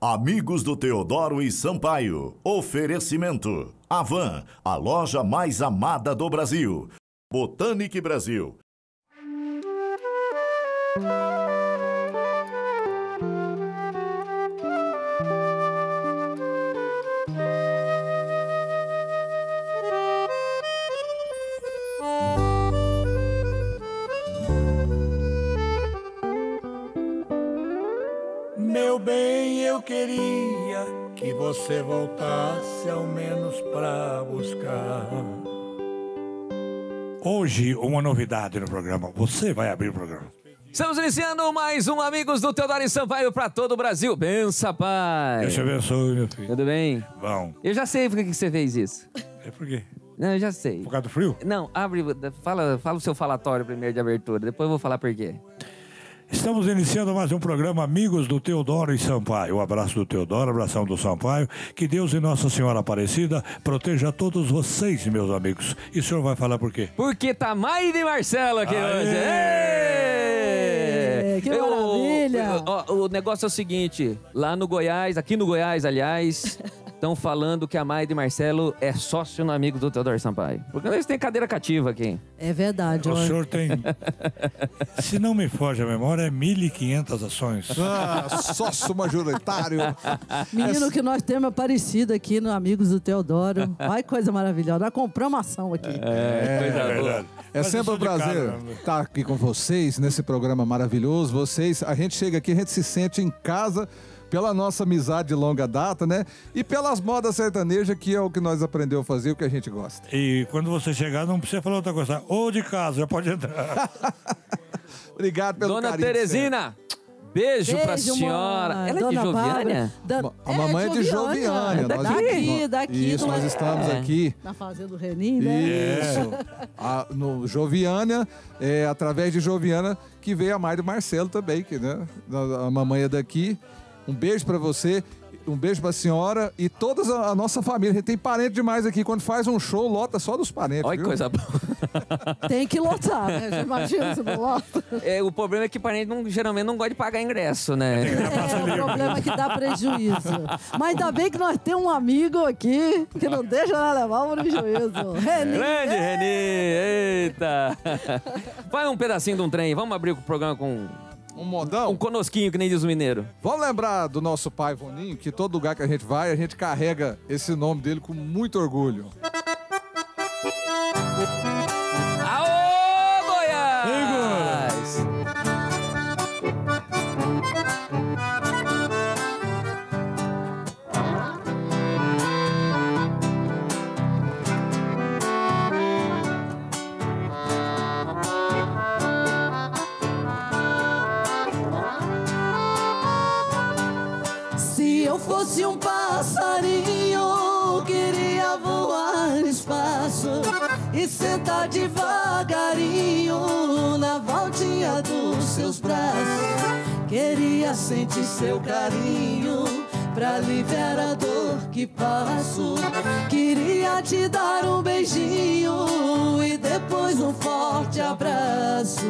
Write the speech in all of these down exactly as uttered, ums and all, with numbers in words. Amigos do Teodoro e Sampaio, oferecimento Havan, a loja mais amada do Brasil. Botânica Brasil. Meu bem, eu queria que você voltasse ao menos pra buscar. Hoje, uma novidade no programa. Você vai abrir o programa. Estamos iniciando mais um Amigos do Teodoro e Sampaio pra todo o Brasil. Bença, pai. Deus te abençoe, meu filho. Tudo bem? Bom. Eu já sei por que você fez isso. É por quê? Não, eu já sei. Por causa do frio? Não, abre, fala, fala o seu falatório primeiro de abertura. Depois eu vou falar por quê. Estamos iniciando mais um programa Amigos do Teodoro e Sampaio. Um abraço do Teodoro, abração do Sampaio. Que Deus e Nossa Senhora Aparecida proteja todos vocês, meus amigos. E o senhor vai falar por quê? Porque tá Maia e Marcelo aqui Aê! hoje. Aê! Que maravilha! O, o, o negócio é o seguinte, lá no Goiás, aqui no Goiás, aliás... Estão falando que a Maia e Marcelo é sócio no Amigo do Teodoro Sampaio. Porque eles têm cadeira cativa aqui. É verdade. O olha. senhor tem... Se não me foge a memória, é mil e quinhentas ações. Ah, sócio majoritário. Menino, que nós temos aparecido aqui no Amigos do Teodoro. Ai, coisa maravilhosa. Nós compramos uma ação aqui. É, coisa é verdade. Boa. É Mas sempre um prazer estar aqui com vocês, nesse programa maravilhoso. Vocês, a gente chega aqui, a gente se sente em casa... Pela nossa amizade de longa data, né? E pelas modas sertanejas, que é o que nós aprendemos a fazer, o que a gente gosta. E quando você chegar, não precisa falar outra coisa. Ou de casa, já pode entrar. Obrigado pelo Dona carinho. Dona Teresina, beijo, beijo pra senhora. Mãe. Ela é Dona de Joviânia? Da... A mamãe é de Joviânia. É daqui, daqui. Isso, nós estamos é. aqui. Na fazenda do Renin, né? Isso. a, no Joviânia, é, através de Joviânia, que veio a mãe do Marcelo também, que, né? A, a mamãe é daqui. Um beijo pra você, um beijo pra senhora e toda a nossa família. A gente tem parente demais aqui. Quando faz um show, lota só dos parentes. Olha que coisa boa. Tem que lotar, né? Já imagina, você não lota. É, o problema é que parente não, geralmente não gosta de pagar ingresso, né? É, é o problema é que dá prejuízo. Mas ainda bem que nós temos um amigo aqui que não deixa nós levar o prejuízo. Reni. Grande Reni, eita. Vai um pedacinho de um trem. Vamos abrir o programa com... Um modão? Um conosquinho, que nem diz o mineiro. Vamos lembrar do nosso pai Voninho, que todo lugar que a gente vai, a gente carrega esse nome dele com muito orgulho. Aô, Goiás! Sim, se eu fosse um passarinho, queria voar no espaço e sentar devagarinho na voltinha dos seus braços. Queria sentir seu carinho pra aliviar a dor que passo. Queria te dar um beijinho e depois um forte abraço.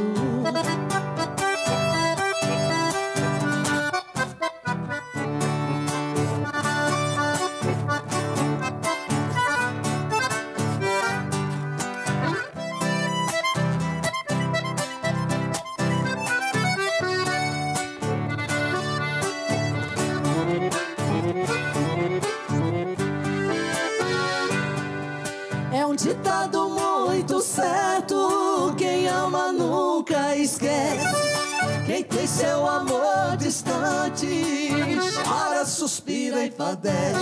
Ditado muito certo, quem ama nunca esquece. Quem tem seu amor distante, chora, suspira e padece.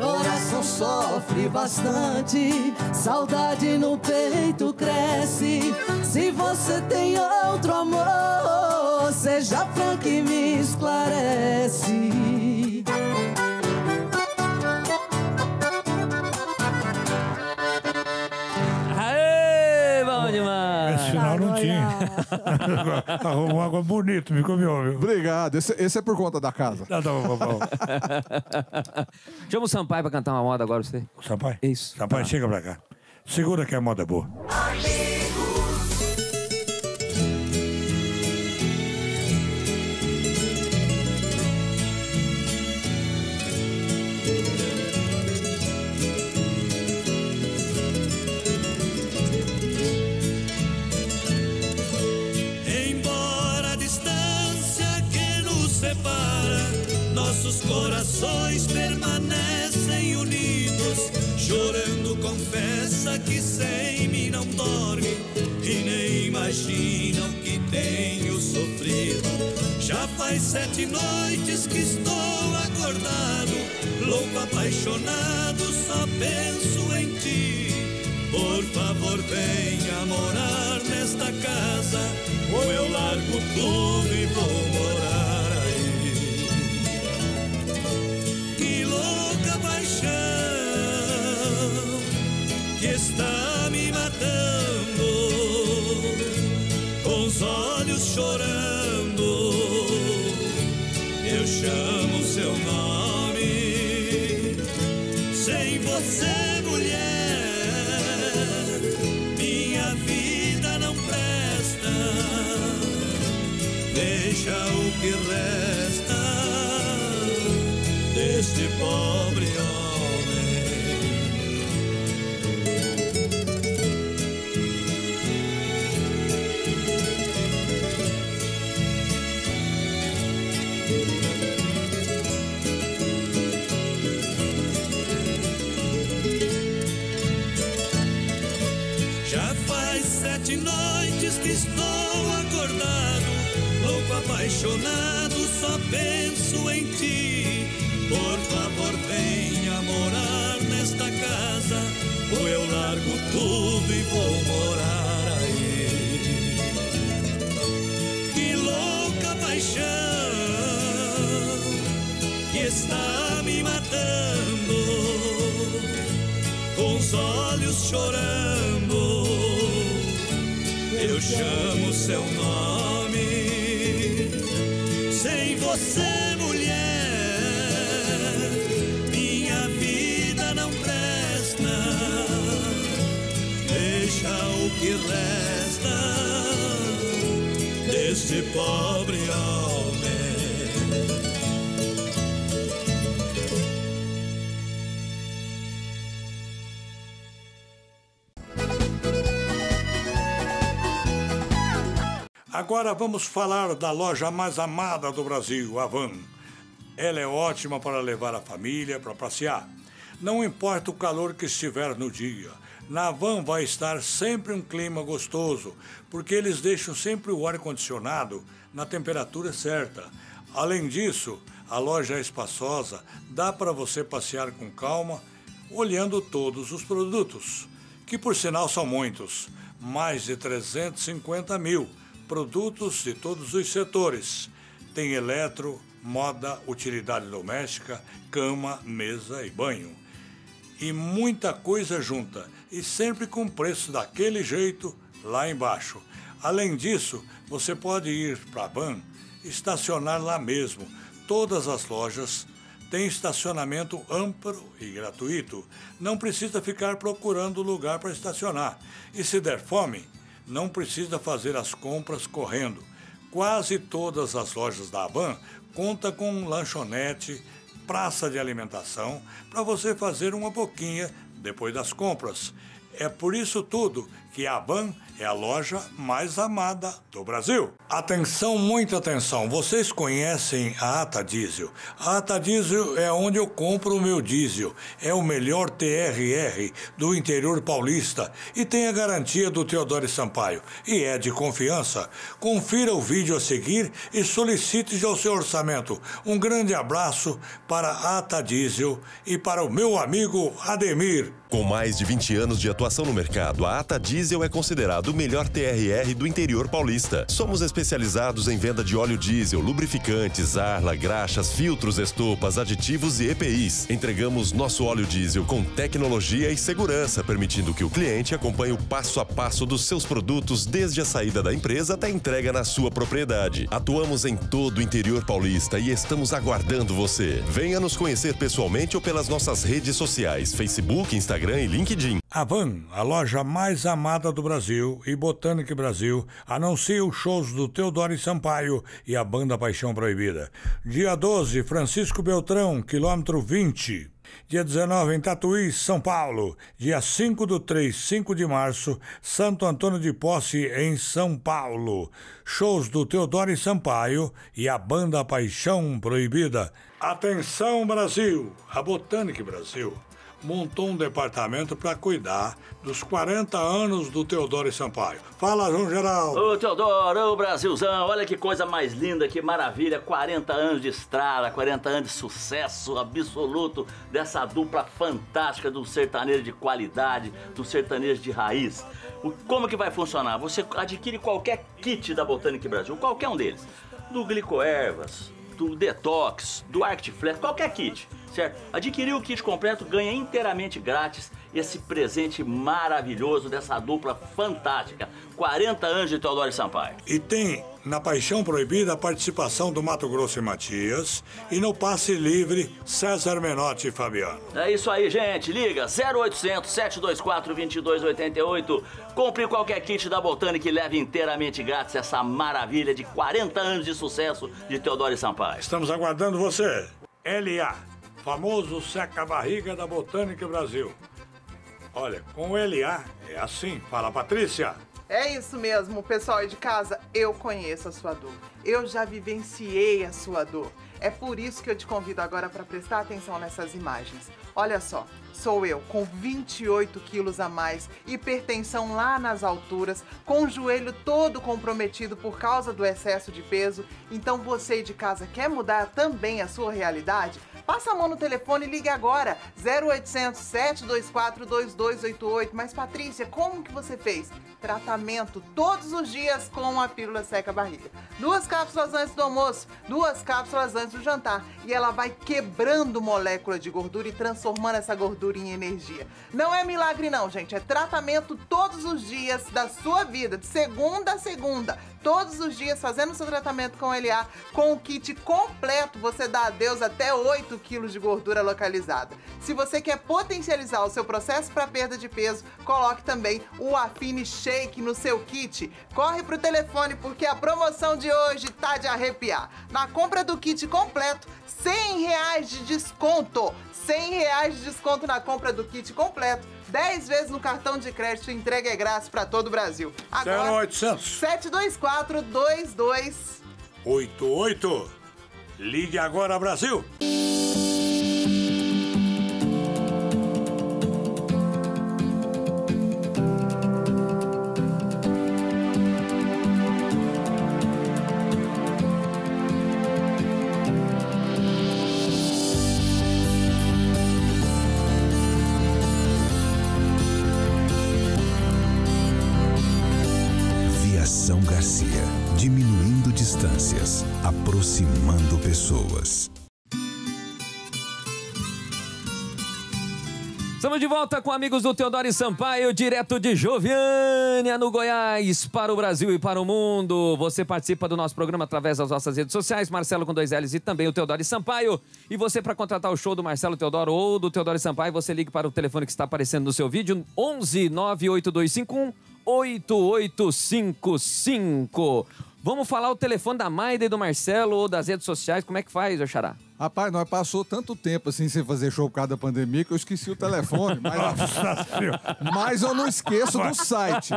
Coração sofre bastante, saudade no peito cresce. Se você tem outro amor, seja franco e me esclarece. Não tinha. Arrumou uma água bonita, me comeu, viu? Obrigado. Esse, esse é por conta da casa. Não, não, não, não. Chama o Sampaio pra cantar uma moda agora, você. O Sampaio? Isso. Sampaio, tá. Chega pra cá. Segura que a moda é boa. Amigos. nossos corações permanecem unidos. Chorando confessa que sem mim não dorme e nem imagina o que tenho sofrido. Já faz sete noites que estou acordado, louco, apaixonado, só penso em ti. Por favor, venha morar nesta casa, ou eu largo tudo e vou morar aí. Que louca paixão que está me matando, com os olhos chorando, eu chamo seu nome. Sem você, mulher, deixa o que resta deste pobre homem. Já faz sete noites que estou acordado, louco, apaixonado, só penso em ti. Por favor, venha morar nesta casa, ou eu largo tudo e vou morar aí. Que louca paixão que está me matando, com os olhos chorando, eu chamo seu nome. Sem você, mulher, minha vida não presta, deixa o que resta deste pobre homem. Agora vamos falar da loja mais amada do Brasil, Havan. Ela é ótima para levar a família para passear. Não importa o calor que estiver no dia, na Havan vai estar sempre um clima gostoso, porque eles deixam sempre o ar-condicionado na temperatura certa. Além disso, a loja é espaçosa, dá para você passear com calma, olhando todos os produtos, que por sinal são muitos, mais de trezentos e cinquenta mil. Produtos de todos os setores. Tem eletro, moda, utilidade doméstica, cama, mesa e banho. E muita coisa junta, e sempre com preço daquele jeito lá embaixo. Além disso, você pode ir para a Havan, estacionar lá mesmo. Todas as lojas têm estacionamento amplo e gratuito. Não precisa ficar procurando lugar para estacionar. E se der fome, não precisa fazer as compras correndo. Quase todas as lojas da Havan contam com um lanchonete, praça de alimentação, para você fazer uma boquinha depois das compras. É por isso tudo que a Havan é a loja mais amada do Brasil. Atenção, muita atenção. Vocês conhecem a Ata Diesel? A Ata Diesel é onde eu compro o meu diesel. É o melhor T R R do interior paulista e tem a garantia do Teodoro e Sampaio. E é de confiança. Confira o vídeo a seguir e solicite já o seu orçamento. Um grande abraço para a Ata Diesel e para o meu amigo Ademir. Com mais de vinte anos de atuação no mercado, a Ata Diesel é considerado o melhor T R R do interior paulista. Somos especializados em venda de óleo diesel, lubrificantes, arla, graxas, filtros, estopas, aditivos e E P Is. Entregamos nosso óleo diesel com tecnologia e segurança, permitindo que o cliente acompanhe o passo a passo dos seus produtos desde a saída da empresa até a entrega na sua propriedade. Atuamos em todo o interior paulista e estamos aguardando você. Venha nos conhecer pessoalmente ou pelas nossas redes sociais, Facebook, Instagram e LinkedIn. Havan, a loja mais amada do Brasil, e Botânica Brasil anuncia os shows do Teodoro e Sampaio e a banda Paixão Proibida. Dia doze, Francisco Beltrão, quilômetro vinte. Dia dezenove, em Tatuí, São Paulo. Dia cinco do três, cinco de março, Santo Antônio de Posse, em São Paulo. Shows do Teodoro e Sampaio e a banda Paixão Proibida. Atenção, Brasil! A Botânica Brasil montou um departamento para cuidar dos quarenta anos do Teodoro e Sampaio. Fala, João Geraldo. Ô, Teodoro, ô, Brasilzão, olha que coisa mais linda, que maravilha. quarenta anos de estrada, quarenta anos de sucesso absoluto dessa dupla fantástica do sertanejo de qualidade, do sertanejo de raiz. O, como que vai funcionar? Você adquire qualquer kit da Botânica Brasil, qualquer um deles. Do Glicoervas, do Detox, do Artiflex, qualquer kit. Certo? Adquirir o kit completo, ganha inteiramente grátis esse presente maravilhoso dessa dupla fantástica. quarenta anos de Teodoro e Sampaio. E tem na Paixão Proibida a participação do Mato Grosso e Matias e no Passe Livre, César Menotti e Fabiano. É isso aí, gente. Liga zero oitocentos, sete dois quatro, dois dois oito oito. Compre qualquer kit da Botânica e leve inteiramente grátis essa maravilha de quarenta anos de sucesso de Teodoro e Sampaio. Estamos aguardando você. L A famoso seca-barriga da Botânica Brasil. Olha, com o L A é assim. Fala, Patrícia. É isso mesmo, pessoal aí de casa. Eu conheço a sua dor. Eu já vivenciei a sua dor. É por isso que eu te convido agora para prestar atenção nessas imagens. Olha só, sou eu com vinte e oito quilos a mais, hipertensão lá nas alturas, com o joelho todo comprometido por causa do excesso de peso. Então você aí de casa quer mudar também a sua realidade? Passa a mão no telefone e ligue agora, zero oitocentos, sete dois quatro, dois dois oito oito. Mas Patrícia, como que você fez? Tratamento todos os dias com a pílula seca-barriga. Duas cápsulas antes do almoço, duas cápsulas antes do jantar. E ela vai quebrando molécula de gordura e transformando essa gordura em energia. Não é milagre não, gente. É tratamento todos os dias da sua vida, de segunda a segunda. Todos os dias fazendo seu tratamento com L A, com o kit completo, você dá adeus até oito quilos de gordura localizada. Se você quer potencializar o seu processo para perda de peso, coloque também o Afine Shake no seu kit. Corre pro telefone porque a promoção de hoje tá de arrepiar. Na compra do kit completo, cem reais de desconto. cem reais de desconto na compra do kit completo. dez vezes no cartão de crédito, entrega é grátis para todo o Brasil. Agora, zero oitocentos, sete dois quatro, dois dois oito oito. Ligue agora, Brasil! Diminuindo distâncias, aproximando pessoas. Estamos de volta com amigos do Teodoro e Sampaio, direto de Joviânia, no Goiás, para o Brasil e para o mundo. Você participa do nosso programa através das nossas redes sociais, Marcelo com dois L's e também o Teodoro e Sampaio. E você, para contratar o show do Marcelo Teodoro ou do Teodoro e Sampaio, você liga para o telefone que está aparecendo no seu vídeo, onze, nove oito dois cinco um, oito oito cinco cinco. Vamos falar o telefone da Maida e do Marcelo ou das redes sociais, como é que faz, Oxará? Rapaz, nós passou tanto tempo assim sem fazer show por causa da pandemia que eu esqueci o telefone, mas, mas eu não esqueço do site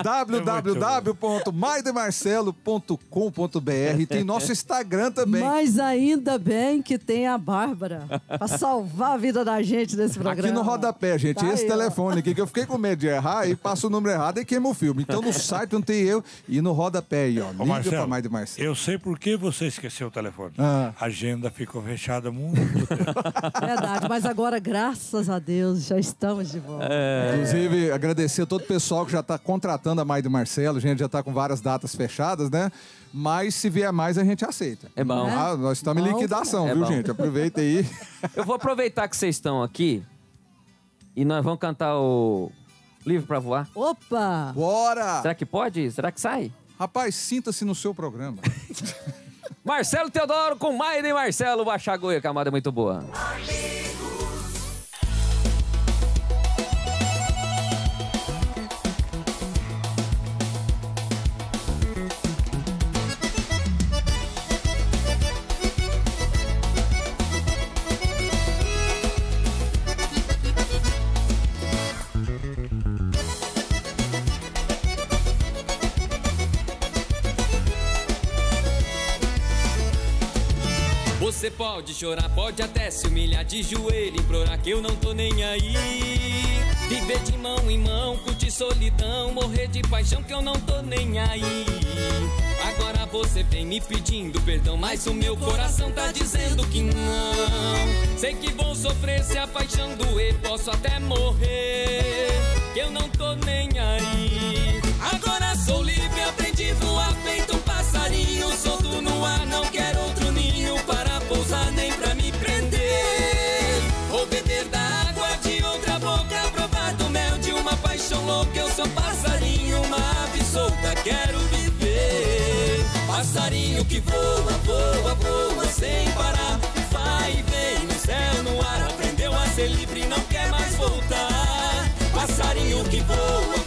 w w w ponto maida e marcelo ponto com ponto b r. Tem nosso Instagram também. Mas ainda bem que tem a Bárbara pra salvar a vida da gente nesse programa. Aqui no rodapé, gente, tá esse aí, telefone aqui que eu fiquei com medo de errar e passo o número errado e queima o filme. Então no site não tem eu e no rodapé aí, ó. Ô, Marcelo, pra e Marcelo, eu sei por que você esqueceu o telefone. Ah. A agenda ficou fechada muito tempo. Verdade, mas agora, graças a Deus, já estamos de volta. É. Inclusive, agradecer a todo o pessoal que já está contratando a Maia e Marcelo. A gente já está com várias datas fechadas, né? Mas se vier mais, a gente aceita. É bom. Ah, nós estamos bom, em liquidação, é viu, bom. Gente? Aproveita aí. Eu vou aproveitar que vocês estão aqui e nós vamos cantar o Livre para Voar. Opa! Bora! Será que pode? Será que sai? Rapaz, sinta-se no seu programa. Marcelo Teodoro com Maia e Marcelo. Baixar a goia, camada é muito boa. Você pode chorar, pode até se humilhar de joelho, implorar que eu não tô nem aí. Viver de mão em mão, curtir solidão, morrer de paixão que eu não tô nem aí. Agora você vem me pedindo perdão, mas o meu coração tá dizendo que não. Sei que vou sofrer se a paixão doer, posso até morrer, que eu não tô nem aí. Agora sou livre, aprendi a voar feito um passarinho, solto no ar, não quero outro ninho para pousar nem pra me prender. Vou beber da água de outra boca, provar do mel de uma paixão louca. Eu sou um passarinho, uma ave solta, quero viver. Passarinho que voa, voa, voa sem parar, vai e vem no céu, no ar, aprendeu a ser livre e não quer mais voltar. Passarinho que voa,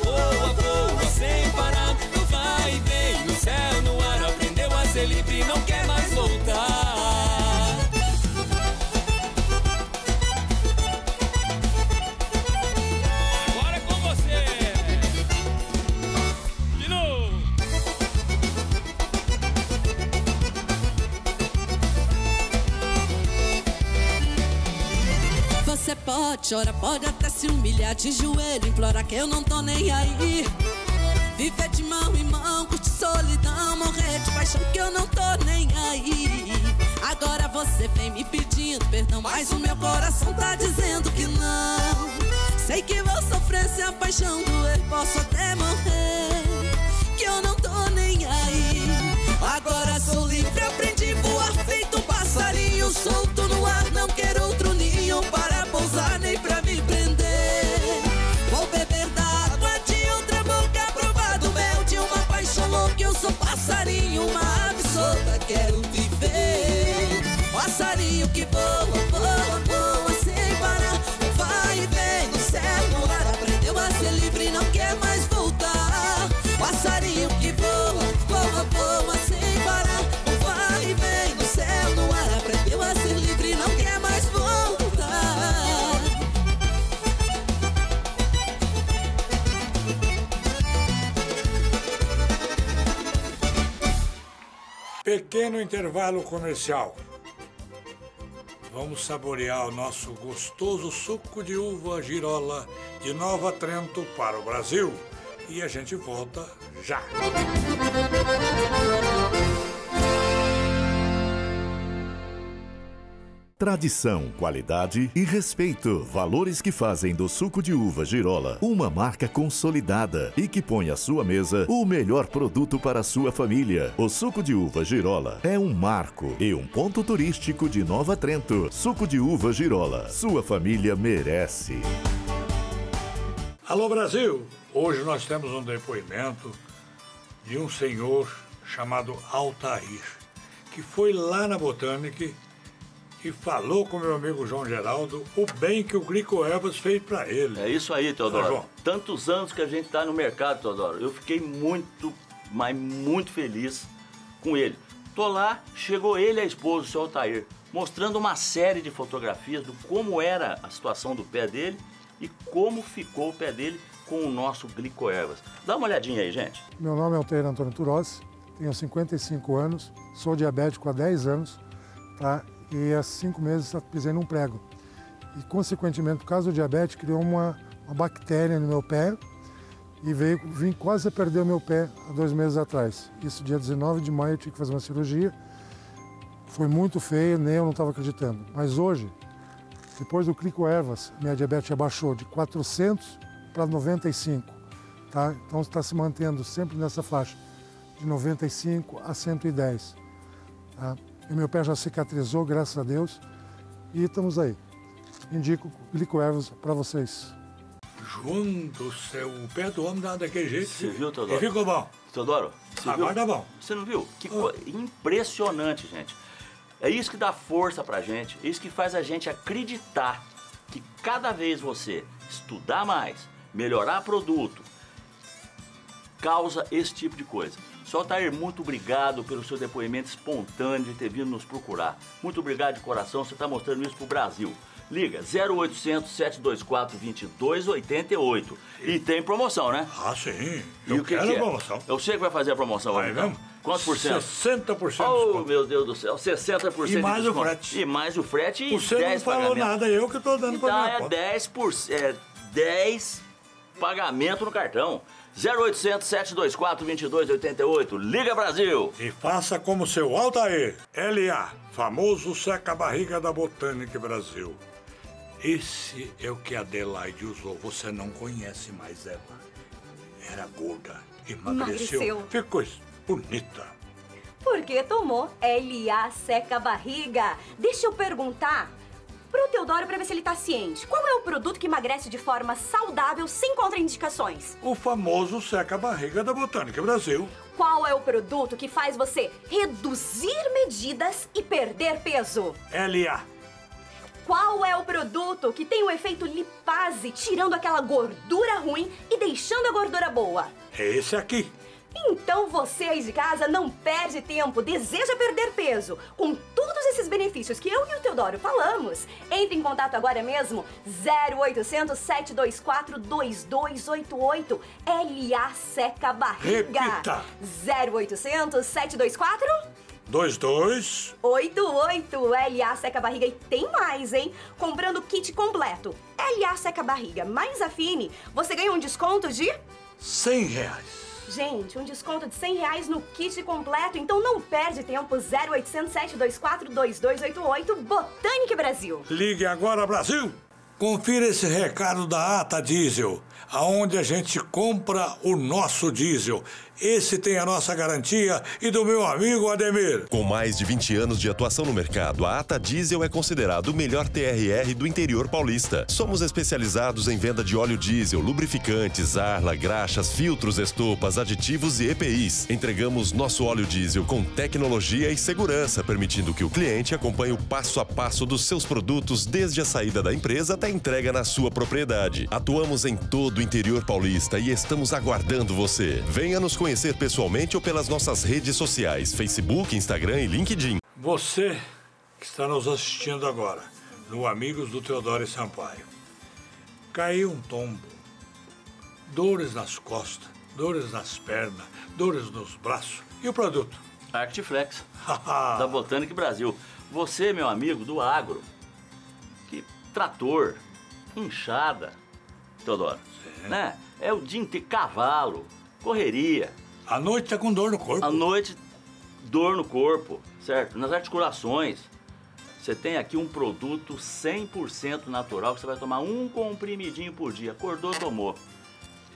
voa, voa sem parar, vai e vem no céu, no ar, aprendeu a ser livre e não quer mais voltar. Agora é com você! De novo! Você pode chorar, pode até se humilhar de joelho, implorar que eu não tô nem aí. Viver de mão em mão, curtir solidão, morrer de paixão que eu não tô nem aí. Agora você vem me pedindo perdão, mas o meu coração tá dizendo que não. Sei que vou sofrer se a paixão doer, posso até morrer, que eu não tô nem aí. Agora sou livre, aprendi a voar feito um passarinho, solto no ar, não quero outro ninho para pousar nem pra me prender. Vou beber da água de outra boca, provar do mel de uma paixão louca. Eu sou passarinho, uma ave solta, quero viver. Passarinho que voa, voa, voa sem parar, vai e vem no céu, no ar, aprendeu a ser livre e não quer mais voltar. Passarinho que voa, voa, voa sem parar, vai e vem no céu, no ar, aprendeu a ser livre e não quer mais voltar. Pequeno intervalo comercial. Vamos saborear o nosso gostoso suco de uva Girola de Nova Trento para o Brasil. E a gente volta já. Tradição, qualidade e respeito. Valores que fazem do suco de uva Girola uma marca consolidada e que põe à sua mesa o melhor produto para a sua família. O suco de uva Girola é um marco e um ponto turístico de Nova Trento. Suco de uva Girola. Sua família merece. Alô, Brasil! Hoje nós temos um depoimento de um senhor chamado Altair, que foi lá na Botânica e falou com meu amigo João Geraldo o bem que o Glicoervas fez para ele. É isso aí, Teodoro. Ah, tantos anos que a gente está no mercado, Teodoro. Eu fiquei muito, mas muito feliz com ele. Tô lá, chegou ele e a esposa, o senhor Altair, mostrando uma série de fotografias do como era a situação do pé dele e como ficou o pé dele com o nosso Glicoervas. Dá uma olhadinha aí, gente. Meu nome é Altair Antônio Turossi, tenho cinquenta e cinco anos, sou diabético há dez anos, tá? E há cinco meses pisei num prego. E, consequentemente, por causa do diabetes, criou uma, uma bactéria no meu pé e veio, vim quase a perder o meu pé há dois meses atrás. Isso, dia dezenove de maio, eu tive que fazer uma cirurgia. Foi muito feio, nem eu não estava acreditando. Mas hoje, depois do Glicoervas, minha diabetes abaixou de quatrocentos para noventa e cinco. Tá? Então, está se mantendo sempre nessa faixa, de noventa e cinco a cento e dez. Tá? E meu pé já cicatrizou, graças a Deus, e estamos aí. Indico Glicoervas para vocês. João do céu, o pé do homem dá daquele jeito. Você viu, Teodoro? E ficou bom. Teodoro, você viu? Agora tá bom. Você não viu? Que co... impressionante, gente. É isso que dá força pra gente, é isso que faz a gente acreditar que cada vez você estudar mais, melhorar produto, causa esse tipo de coisa. Só Altair, muito obrigado pelo seu depoimento espontâneo de ter vindo nos procurar. Muito obrigado de coração, você está mostrando isso para o Brasil. Liga zero oitocentos, sete dois quatro, dois dois oito oito. E tem promoção, né? Ah, sim. Eu e o que quero que é? promoção. Eu sei que vai fazer a promoção hoje. Vai mesmo? Quanto por cento? sessenta por cento. Oh, meu Deus do céu, sessenta por cento. E mais o frete. E mais o frete e você dez pagamentos. Você não falou nada, eu que estou dando para minha conta. É dez pagamento no cartão. zero oitocentos, sete dois quatro, dois dois oito oito. Liga Brasil! E faça como seu Altair. L A, famoso seca-barriga da Botânica Brasil. Esse é o que a Adelaide usou. Você não conhece mais ela. Era gorda, emagreceu, emagreceu. Ficou bonita. Porque tomou L A seca-barriga. Deixa eu perguntar pro Teodoro pra ver se ele tá ciente. Qual é o produto que emagrece de forma saudável sem contraindicações? O famoso seca-barriga da Botânica Brasil. Qual é o produto que faz você reduzir medidas e perder peso? L A. Qual é o produto que tem o efeito lipase, tirando aquela gordura ruim e deixando a gordura boa? É esse aqui. Então você aí de casa não perde tempo, deseja perder peso. Com todos esses benefícios que eu e o Teodoro falamos, entre em contato agora mesmo, zero oitocentos, sete dois quatro, dois dois oito oito, L A Seca Barriga. Repita. zero oitocentos, sete dois quatro... dois dois oito oito. L A Seca Barriga. E tem mais, hein? Comprando o kit completo L A Seca Barriga mais Afine, você ganha um desconto de cem reais. Gente, um desconto de cem reais no kit completo. Então não perde tempo. Zero oitocentos, sete dois quatro, dois dois oito oito, Botânica Brasil. Ligue agora, Brasil. Confira esse recado da Ata Diesel, aonde a gente compra o nosso diesel. Esse tem a nossa garantia e do meu amigo Ademir. Com mais de vinte anos de atuação no mercado, a Ata Diesel é considerado o melhor T R R do interior paulista. Somos especializados em venda de óleo diesel, lubrificantes, arla, graxas, filtros, estopas, aditivos e E P Is. Entregamos nosso óleo diesel com tecnologia e segurança, permitindo que o cliente acompanhe o passo a passo dos seus produtos desde a saída da empresa até a entrega na sua propriedade. Atuamos em todo o interior paulista e estamos aguardando você. Venha nos conhecer pessoalmente ou pelas nossas redes sociais, Facebook, Instagram e LinkedIn. Você que está nos assistindo agora, no Amigos do Teodoro e Sampaio, caiu um tombo, dores nas costas, dores nas pernas, dores nos braços. E o produto? Artiflex, da Botânica Brasil. Você, meu amigo, do agro, que trator, inchada, Teodoro, sim, né? É o dia inteiro, cavalo, correria. À noite tá com dor no corpo. À noite, dor no corpo, certo? Nas articulações, você tem aqui um produto cem por cento natural que você vai tomar um comprimidinho por dia. Acordou, tomou.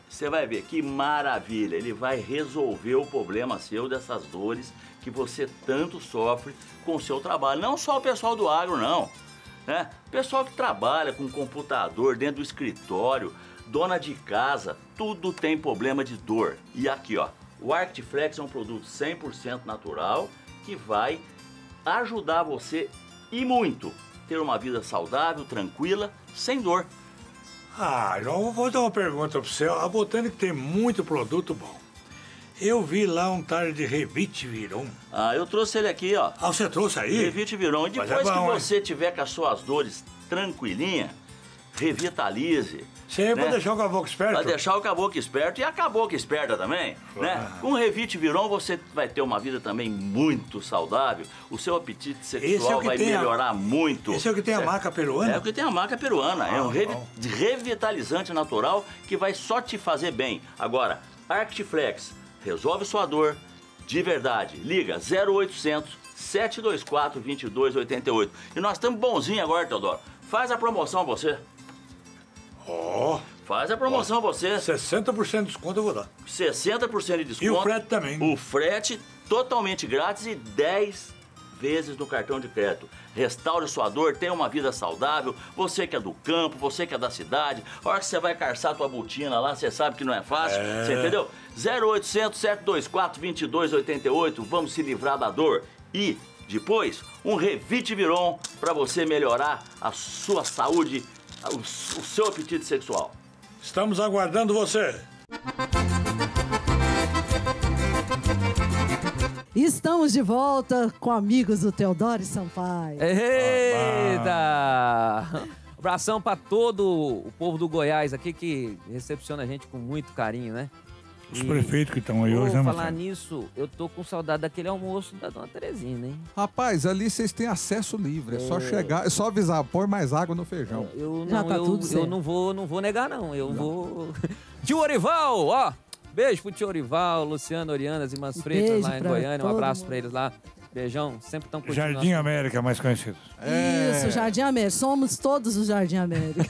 Você vai ver que maravilha. Ele vai resolver o problema seu dessas dores que você tanto sofre com o seu trabalho. Não só o pessoal do agro, não. Né? Pessoal que trabalha com computador dentro do escritório, dona de casa, tudo tem problema de dor. E aqui, ó, o Artiflex é um produto cem por cento natural que vai ajudar você e muito ter uma vida saudável, tranquila, sem dor. Ah, eu vou dar uma pergunta para você. A Botânica tem muito produto bom. Eu vi lá um tarde de Revitivirum. Ah, eu trouxe ele aqui, ó. Ah, você trouxe aí? Revitivirum. E depois é bom, que você hein? tiver com as suas dores tranquilinha, revitalize. Sempre, né? Pra deixar o caboclo esperto. Pra deixar o caboclo esperto e a cabocla esperta também, ah. né? Com o Revitivirum você vai ter uma vida também muito saudável. O seu apetite sexual é vai melhorar a... muito. Esse é o que tem a maca peruana? É, é o que tem a maca peruana. Ah, é um revi... revitalizante natural que vai só te fazer bem. Agora, Artiflex resolve sua dor de verdade. Liga zero oitocentos, sete dois quatro, dois dois oito oito. E nós estamos bonzinhos agora, Teodoro. Faz a promoção você. Ó, oh, faz a promoção oh, você. sessenta por cento de desconto eu vou dar. sessenta por cento de desconto. E o frete também. O frete totalmente grátis e dez vezes no cartão de crédito. Restaure sua dor, tenha uma vida saudável. Você que é do campo, você que é da cidade. A hora que você vai carçar tua botina lá, você sabe que não é fácil. É. Você entendeu? zero oitocentos, sete dois quatro, dois dois oito oito. Vamos se livrar da dor. E depois, um Revitivirum para você melhorar a sua saúde, o seu apetite sexual. Estamos aguardando você. Estamos de volta com Amigos do Teodoro e Sampaio. Eita! Um abração para todo o povo do Goiás aqui que recepciona a gente com muito carinho, né? Os prefeitos que estão aí hoje, né, Marcelo? Falar nisso, eu tô com saudade daquele almoço da dona Teresina, hein? Rapaz, ali vocês têm acesso livre, é só chegar, é só avisar, põe mais água no feijão. Eu não, tá eu, tudo eu não vou, não vou negar, não. Eu não. vou. Tio Orival, ó. Beijo pro tio Orival, Luciano, Orianas e Manfredo lá em Goiânia. Um abraço mundo. pra eles lá. Beijão, sempre estão curtindo. Jardim nosso... América, mais conhecido. É. Isso, Jardim América. Somos todos o Jardim América.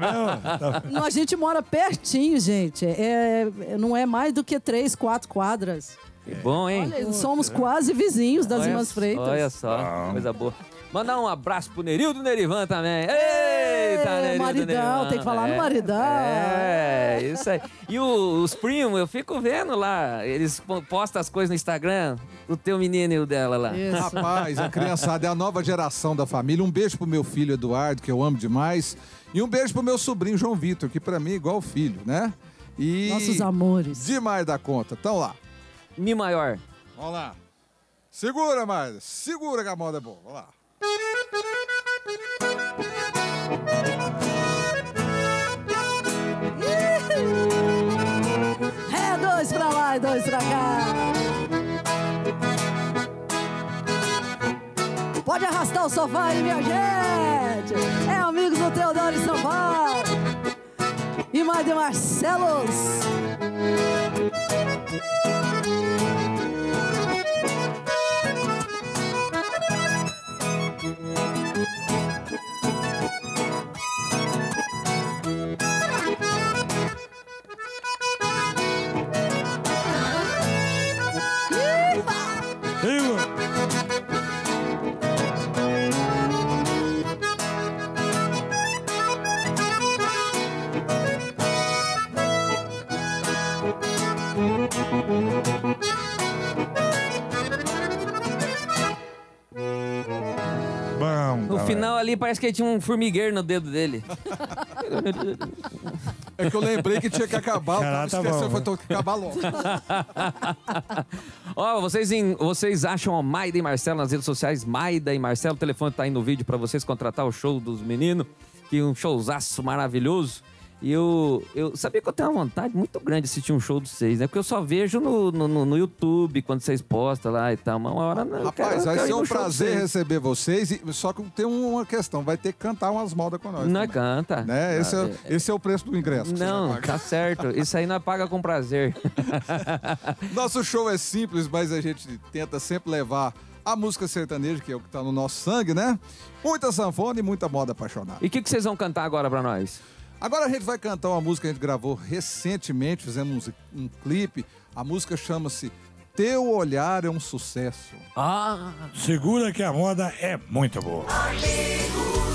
Não, não, a gente mora pertinho, gente. É, não é mais do que três, quatro quadras. Que é. bom, hein? Olha, somos quase vizinhos das olha, Irmãs Freitas. Olha só, ah. coisa boa. Mandar um abraço pro Nerildo Nerivan também. Eita, é, Nerildo maridão, Nerivan. Tem que falar é, no maridão. É, isso aí. E o, os primos, eu fico vendo lá, eles postam as coisas no Instagram, o teu menino e o dela lá. Isso. Rapaz, a criançada é a nova geração da família. Um beijo pro meu filho Eduardo, que eu amo demais. E um beijo pro meu sobrinho João Vitor, que pra mim é igual filho, né? E nossos amores. Demais da conta. Então lá. Mi maior. Vamos lá. Segura, Marcia. Segura que a moda é boa. Vamos lá. É dois pra lá e dois pra cá. Pode arrastar o sofá aí, minha gente. É amigos do Teodoro e Sampaio e Maia e Marcelo. Ali parece que ele tinha um formigueiro no dedo dele. É que eu lembrei que tinha que acabar. Ah, tá esqueceu, foi ter que acabar logo. Ó, vocês, em, vocês acham a Maida e Marcelo nas redes sociais. Maida e Marcelo, o telefone tá aí no vídeo para vocês contratar o show dos meninos. Que um showzaço maravilhoso. E eu, eu sabia que eu tenho uma vontade muito grande de assistir um show de vocês, né? Porque eu só vejo no, no, no YouTube, quando vocês postam lá e tal. Uma hora... Não, Rapaz, quero, vai ser um prazer receber vocês. E, só que tem uma questão, vai ter que cantar umas modas com nós. Não é canta. Né? Esse, é, esse é o preço do ingresso. Não, tá certo. Isso aí não é paga com prazer. Nosso show é simples, mas a gente tenta sempre levar... a música sertaneja, que é o que tá no nosso sangue, né? Muita sanfona e muita moda apaixonada. E o que, que vocês vão cantar agora pra nós? Agora a gente vai cantar uma música que a gente gravou recentemente, fizemos um, um clipe. A música chama-se Teu Olhar é um Sucesso. Ah, segura que a moda é muito boa. Amigos.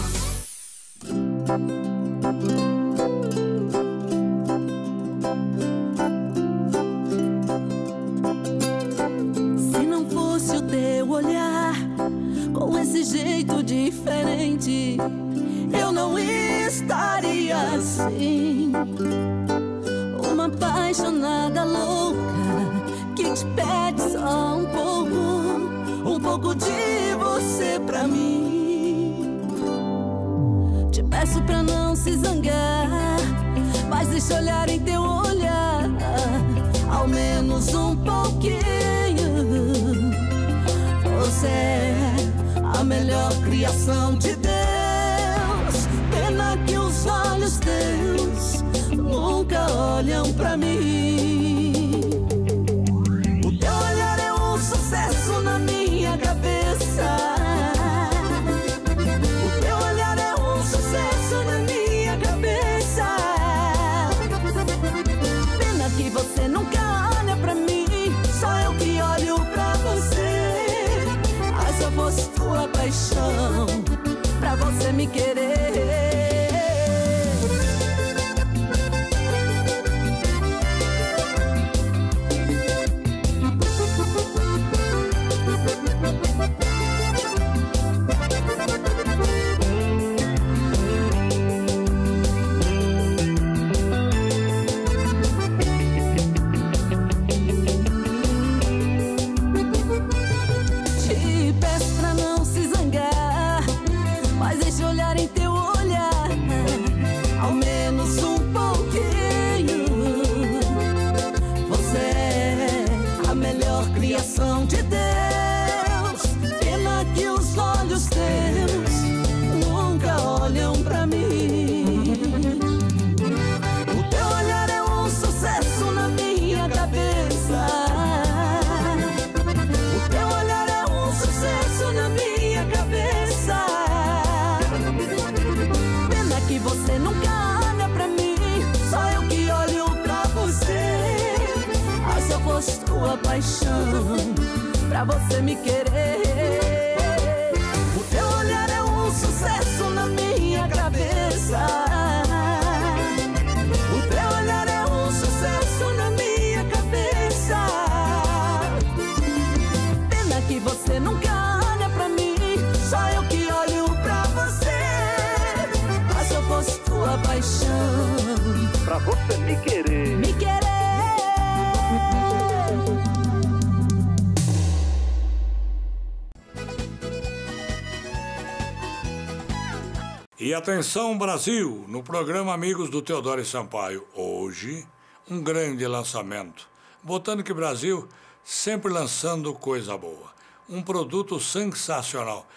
Teu olhar com esse jeito diferente, eu não estaria assim. Uma apaixonada louca que te pede só um pouco, um pouco de você pra mim. Te peço pra não se zangar, mas deixa olhar em teu olhar, ao menos um pouquinho. Você é a melhor criação de Deus. Pena que os olhos teus nunca olham pra mim. O teu olhar é um sucesso na minha cabeça. O teu olhar é um sucesso na minha cabeça. Pena que você nunca olha pra mim, só eu que olho pra você. Se eu fosse tua paixão, pra você me querer. Em teu que você nunca olha pra mim, só eu que olho pra você. Ah, se eu fosse tua paixão, pra você me querer. O teu olhar é um sucesso na minha cabeça. O teu olhar é um sucesso na minha cabeça. Pena que você nunca olha pra mim, só eu que olho pra você. Mas se eu fosse tua paixão, pra você me querer, me querer. E atenção, Brasil, no programa Amigos do Teodoro e Sampaio, hoje, um grande lançamento. Botânica Brasil sempre lançando coisa boa, um produto sensacional.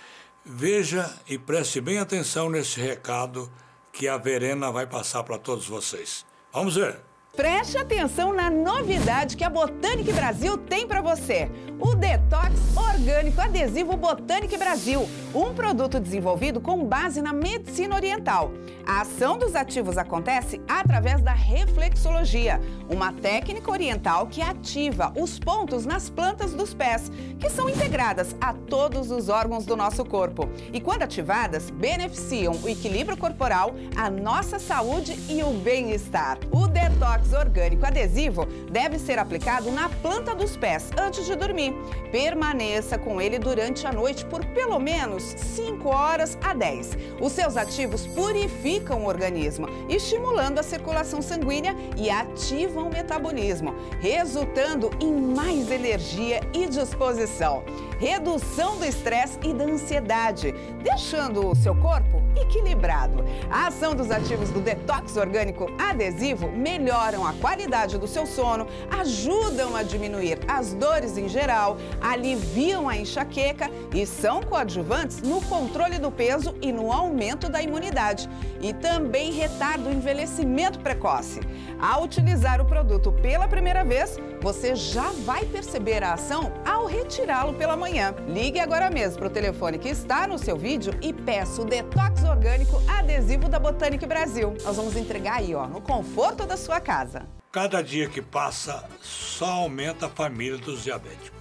Veja e preste bem atenção nesse recado que a Verena vai passar para todos vocês. Vamos ver. Preste atenção na novidade que a Botânica Brasil tem para você. O Detox Orgânico Adesivo Botânica Brasil, um produto desenvolvido com base na medicina oriental. A ação dos ativos acontece através da reflexologia, uma técnica oriental que ativa os pontos nas plantas dos pés, que são integradas a todos os órgãos do nosso corpo. E quando ativadas, beneficiam o equilíbrio corporal, a nossa saúde e o bem-estar. O Detox Orgânico Adesivo deve ser aplicado na planta dos pés antes de dormir. Permaneça com ele durante a noite por pelo menos cinco horas a dez. Os seus ativos purificam o organismo, estimulando a circulação sanguínea e ativam o metabolismo, resultando em mais energia e disposição. Redução do estresse e da ansiedade, deixando o seu corpo equilibrado. A ação dos ativos do Detox Orgânico Adesivo melhoram a qualidade do seu sono, ajudam a diminuir as dores em geral, aliviam a enxaqueca e são coadjuvantes no controle do peso e no aumento da imunidade. E também retardam o envelhecimento precoce. Ao utilizar o produto pela primeira vez, você já vai perceber a ação ao retirá-lo pela manhã. Ligue agora mesmo para o telefone que está no seu vídeo e peça o Detox Orgânico Adesivo da Botânica Brasil. Nós vamos entregar aí, ó, no conforto da sua casa. Cada dia que passa, só aumenta a família dos diabéticos.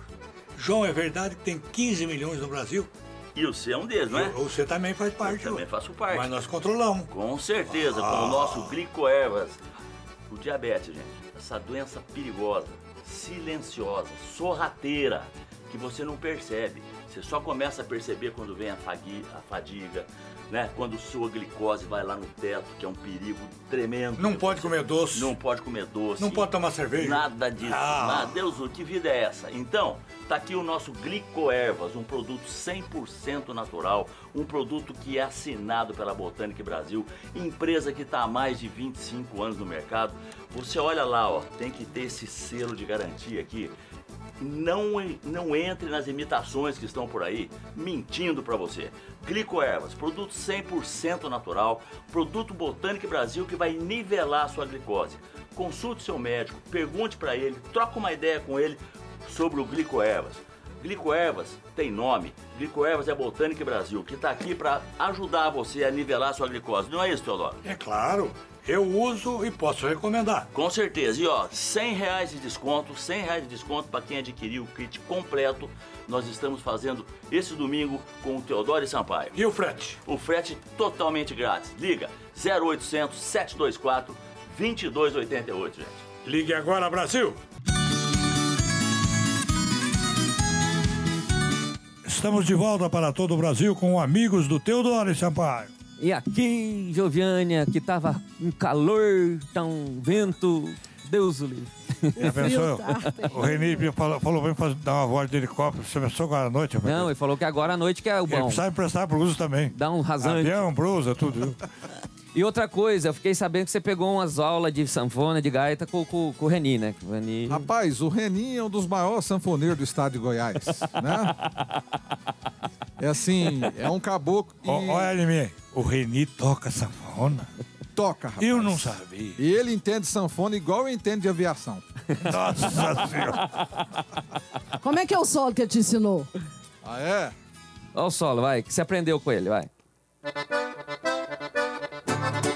João, é verdade que tem quinze milhões no Brasil? E você é um deles, não é? Você também faz parte. Eu também faço parte. Mas nós controlamos. Com certeza, ah. com o nosso Glicoervas. O diabetes, gente, essa doença perigosa, silenciosa, sorrateira, que você não percebe. Você só começa a perceber quando vem a fadiga, né? Quando sua glicose vai lá no teto, que é um perigo tremendo. Não pode comer doce. Não pode comer doce. Não pode tomar cerveja. Nada disso. Ah. Deus, que vida é essa? Então, tá aqui o nosso Glicoervas, um produto cem por cento natural, um produto que é assinado pela Botânica Brasil, empresa que está há mais de vinte e cinco anos no mercado. Você olha lá, ó, tem que ter esse selo de garantia aqui. Não, não entre nas imitações que estão por aí mentindo para você. Glicoervas, produto cem por cento natural, produto Botânica Brasil que vai nivelar a sua glicose. Consulte seu médico, pergunte para ele, troca uma ideia com ele sobre o Glicoervas. Glicoervas tem nome, Glicoervas é Botânica Brasil, que está aqui para ajudar você a nivelar a sua glicose. Não é isso, Teodoro? É claro. Eu uso e posso recomendar. Com certeza. E ó, cem reais de desconto, cem reais de desconto para quem adquiriu o kit completo. Nós estamos fazendo esse domingo com o Teodoro e Sampaio. E o frete? O frete totalmente grátis. Liga zero oitocentos, sete dois quatro, dois dois oito oito, gente. Ligue agora, Brasil! Estamos de volta para todo o Brasil com Amigos do Teodoro e Sampaio. E aqui, Joviânia, que tava um calor, tá um vento, Deus o livre. É, pensou, o Renipe falou, falou pra mim dar uma voz de helicóptero, você pensou agora à noite? Não, pensei. Ele falou que agora à noite que é o bom. Ele precisa emprestar blusa também. Dá um rasante. Avião, blusa, tudo. E outra coisa, eu fiquei sabendo que você pegou umas aulas de sanfona, de gaita com, com, com o Reni, né? O Reni... Rapaz, o Reni é um dos maiores sanfoneiros do estado de Goiás, né? É assim, é um caboclo... E... Oh, olha, minha, o Reni toca sanfona? Toca, rapaz. Eu não sabia. E ele entende sanfona igual eu entendo de aviação. Nossa Senhora! Como é que é o solo que ele te ensinou? Ah, é? Olha o solo, vai, que você aprendeu com ele, vai. Thank you.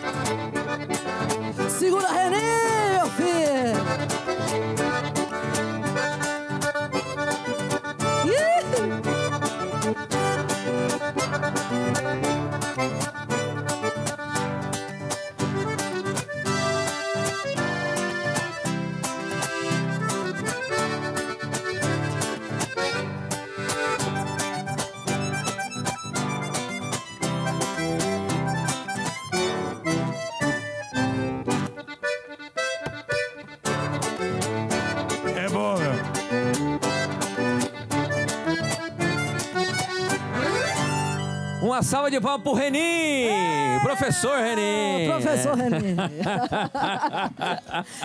Uma salva de palmas pro Renin! É! Professor Renin! Professor Renin!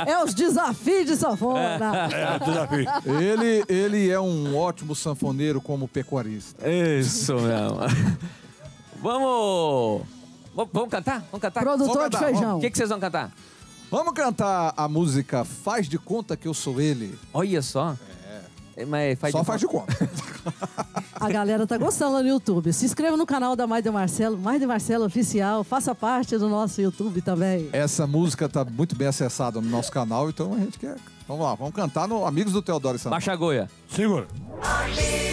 É os desafios de sanfona! É, o desafio. Ele, ele é um ótimo sanfoneiro como pecuarista. Isso mesmo! Vamos... Vamos cantar? Vamos cantar? Produtor vamos cantar, de feijão! O que, que vocês vão cantar? Vamos cantar a música Faz de Conta Que Eu Sou Ele. Olha só! É. Mas faz só de faz conta. de conta! A galera tá gostando lá no YouTube. Se inscreva no canal da Maia e Marcelo, Maia e Marcelo Oficial. Faça parte do nosso YouTube também. Essa música tá muito bem acessada no nosso canal, então a gente quer... Vamos lá, vamos cantar no Amigos do Teodoro e Sampaio. Baixa a goia. Segura. Amigos.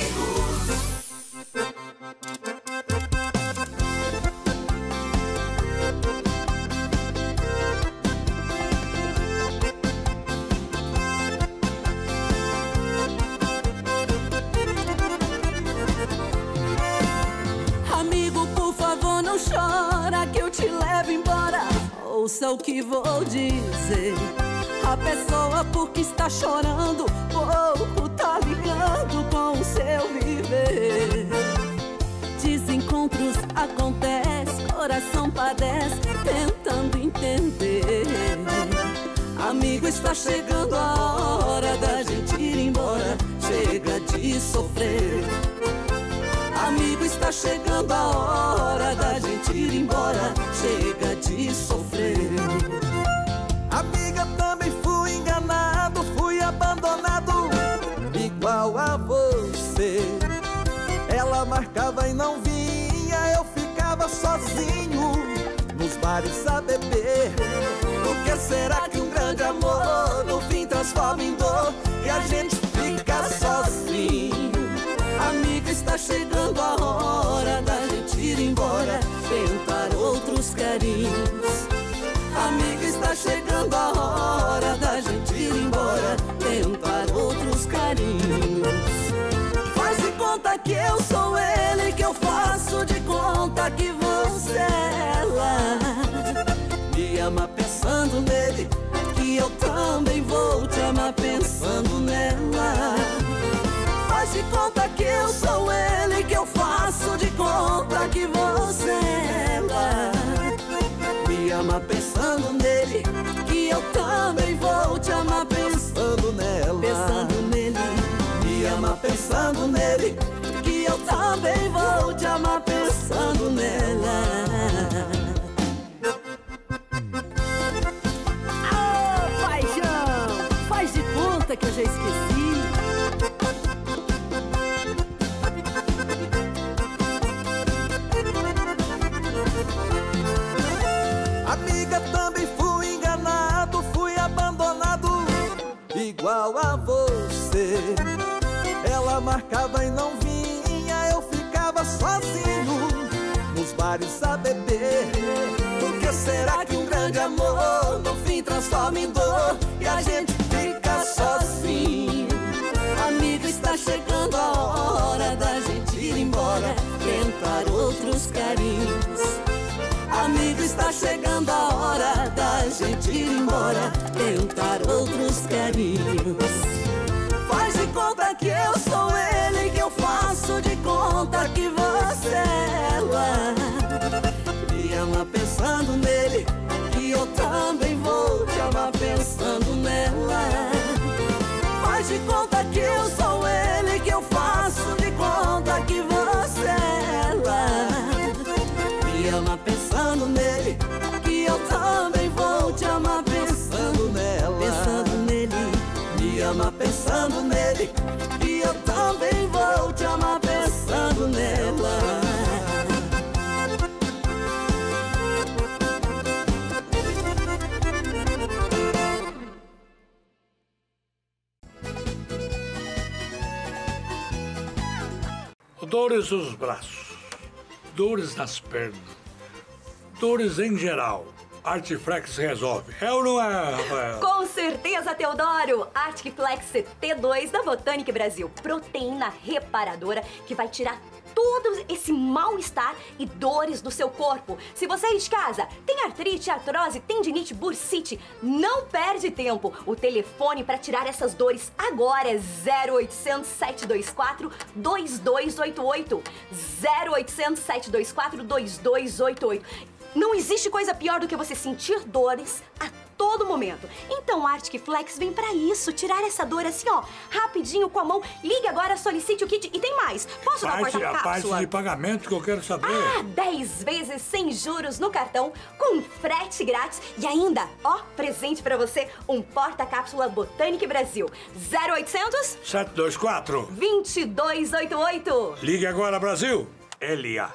Ouça o que vou dizer. A pessoa porque está chorando pouco tá ligando com o seu viver. Desencontros acontecem, coração padece tentando entender. Amigo, está chegando a hora da gente ir embora, chega de sofrer. Amigo, está chegando a hora da gente ir embora, chega de sofrer. Amiga, também fui enganado, fui abandonado, igual a você. Ela marcava e não vinha, eu ficava sozinho nos bares a beber. Por que será que um grande amor no fim transforma em dor e a gente fica sozinho? Amiga, está chegando a hora da gente ir embora, tentar outros carinhos. Amiga, está chegando a hora da gente ir embora, tentar outros carinhos. Faz de conta que eu sou ele, que eu faço de conta que você é ela. Me ama pensando nele, que eu também vou te amar pensando nela. Faz de conta que eu sou ele, que eu faço de conta que você é ela. Me ama pensando nele, que eu também vou te amar pensando nela. Pensando nele. Me ama pensando nele, que eu também vou te amar pensando nela. Oh, paixão, faz de conta que eu já esqueci. Igual a você, ela marcava e não vinha, eu ficava sozinho nos bares a beber. Por que será que um grande amor no fim transforma em dor e a gente fica sozinho? Amigo, está chegando a hora da gente ir embora, tentar outros carinhos. Amigo, está chegando a hora da gente ir embora, tentar outros carinhos. Faz de conta que eu sou ele, que eu faço de conta que você é ela. Me ama pensando nele, que eu também vou te amar pensando nela. Faz de conta que eu sou ele, que eu faço de conta que você é ela. Me ama pensando nele, que eu também vou te amar pensando nela. Pensando nele. Me ama pensando nele, que eu também vou te amar pensando nela. Dores nos braços, dores nas pernas, dores em geral. Artiflex resolve. É ou não é, Rafael? Com certeza, Teodoro! Artiflex T dois da Botânica Brasil. Proteína reparadora que vai tirar todo esse mal-estar e dores do seu corpo. Se você é de casa, tem artrite, artrose, tendinite, bursite, não perde tempo. O telefone para tirar essas dores agora é zero oitocentos, sete dois quatro, dois dois oito oito. zero oitocentos, sete dois quatro, dois dois oito oito. Não existe coisa pior do que você sentir dores a todo momento. Então a Artiflex vem pra isso, tirar essa dor assim, ó, rapidinho com a mão. Ligue agora, solicite o kit e tem mais. Posso parte, dar a quarta cápsula? A parte de pagamento que eu quero saber. Ah, dez vezes sem juros no cartão, com frete grátis e ainda, ó, presente pra você, um porta-cápsula Botânica Brasil. zero oitocentos, sete dois quatro, dois dois oito oito. Ligue agora, Brasil. L A.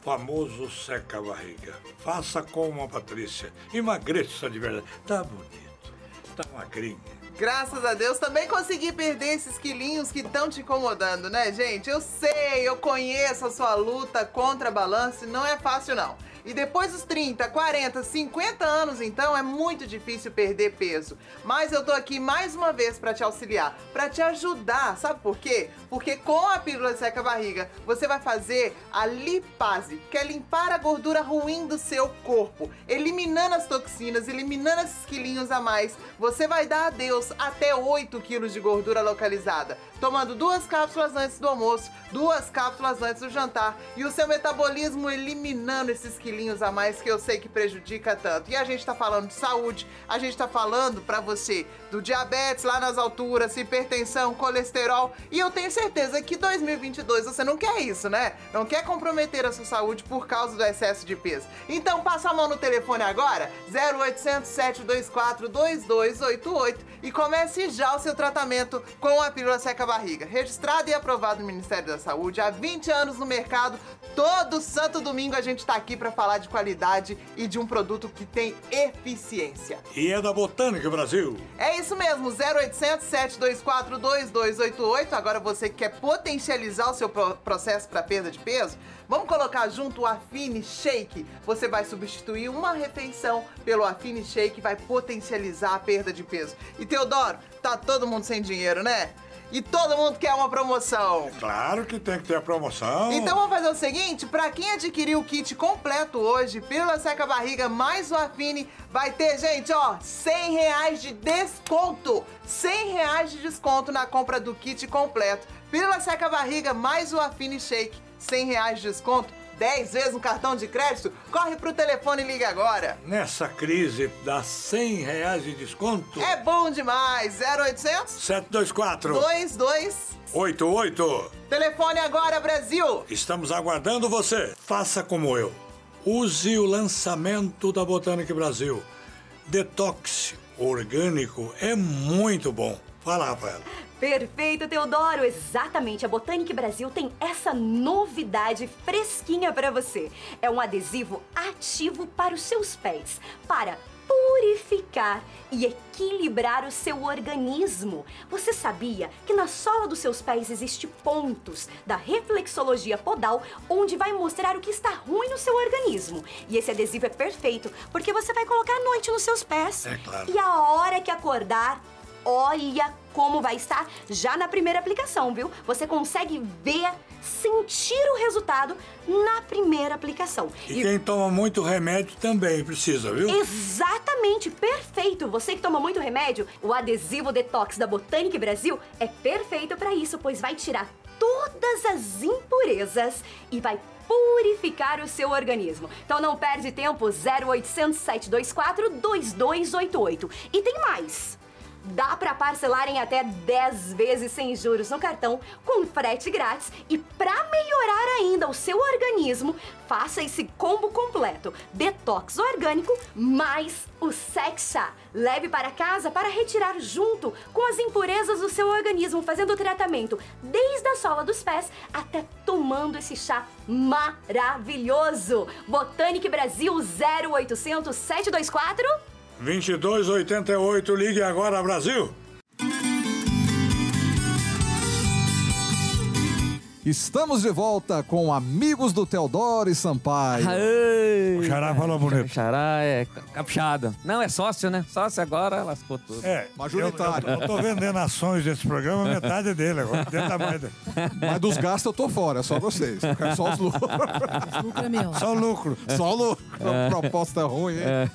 Famoso seca a barriga. Faça como a Patrícia. Emagreça de verdade. Tá bonito. Tá magrinho. Graças a Deus, também consegui perder esses quilinhos que estão te incomodando, né, gente? Eu sei, eu conheço a sua luta contra a balança, não é fácil, não. E depois dos trinta, quarenta, cinquenta anos, então, é muito difícil perder peso. Mas eu tô aqui mais uma vez pra te auxiliar, pra te ajudar, sabe por quê? Porque com a pílula seca barriga, você vai fazer a lipase, que é limpar a gordura ruim do seu corpo, eliminando as toxinas, eliminando esses quilinhos a mais. Você vai dar adeus até oito quilos de gordura localizada, tomando duas cápsulas antes do almoço, duas cápsulas antes do jantar, e o seu metabolismo eliminando esses quilinhos a mais que eu sei que prejudica tanto. E a gente tá falando de saúde, a gente tá falando pra você do diabetes lá nas alturas, hipertensão, colesterol, e eu tenho certeza que dois mil e vinte e dois você não quer isso, né? Não quer comprometer a sua saúde por causa do excesso de peso. Então passa a mão no telefone agora, zero oitocentos, sete dois quatro, dois dois oito oito, e comece já o seu tratamento com a pílula seca barriga, registrado e aprovado no Ministério da Saúde, há vinte anos no mercado. Todo santo domingo a gente tá aqui pra falar de qualidade e de um produto que tem eficiência. E é da Botânica Brasil. É isso mesmo, zero oitocentos, sete dois quatro, dois dois oito oito. Agora você que quer potencializar o seu processo para perda de peso, vamos colocar junto o Afine Shake. Você vai substituir uma refeição pelo Afine Shake e vai potencializar a perda de peso. E Teodoro, tá todo mundo sem dinheiro, né? E todo mundo quer uma promoção. Claro que tem que ter a promoção. Então vamos fazer o seguinte, pra quem adquirir o kit completo hoje, pílula seca barriga mais o Afine, vai ter, gente, ó, cem reais de desconto. cem reais de desconto na compra do kit completo. Pílula seca barriga mais o Afine Shake, cem reais de desconto, dez vezes no cartão de crédito. Corre pro telefone e liga agora. Nessa crise, dá cem reais de desconto. É bom demais. zero oitocentos, sete dois quatro, dois dois oito oito. Telefone agora, Brasil. Estamos aguardando você. Faça como eu. Use o lançamento da Botânica Brasil. Detox orgânico é muito bom. Fala, Rafaela. Perfeito, Teodoro! Exatamente, a Botânica Brasil tem essa novidade fresquinha para você. É um adesivo ativo para os seus pés, para purificar e equilibrar o seu organismo. Você sabia que na sola dos seus pés existem pontos da reflexologia podal, onde vai mostrar o que está ruim no seu organismo? E esse adesivo é perfeito, porque você vai colocar à noite nos seus pés. É claro. E a hora que acordar, olha como vai estar já na primeira aplicação, viu? Você consegue ver, sentir o resultado na primeira aplicação. E, e quem toma muito remédio também precisa, viu? Exatamente, perfeito! Você que toma muito remédio, o adesivo Detox da Botânica Brasil é perfeito para isso, pois vai tirar todas as impurezas e vai purificar o seu organismo. Então não perde tempo, zero oitocentos, sete dois quatro, dois dois oito oito. E tem mais! Dá para parcelar em até dez vezes sem juros no cartão, com frete grátis. E para melhorar ainda o seu organismo, faça esse combo completo. Detox orgânico mais o Sex Chá. Leve para casa para retirar junto com as impurezas do seu organismo, fazendo o tratamento desde a sola dos pés até tomando esse chá maravilhoso. Botânica Brasil, zero oitocentos, sete dois quatro... vinte e dois oitenta e oito, ligue agora, Brasil! Estamos de volta com Amigos do Teodoro e Sampaio. Aê, o Xará falou bonito. O Xará é caprichado. Não, é sócio, né? Sócio agora lascou tudo. É, majoritário. Eu, eu, eu tô vendendo ações desse programa, metade dele agora. Dele. Mas dos gastos eu tô fora, é só vocês. É só os lucros. Lucro é meu. Só lucro. Só lucro. É. Proposta ruim, hein? É.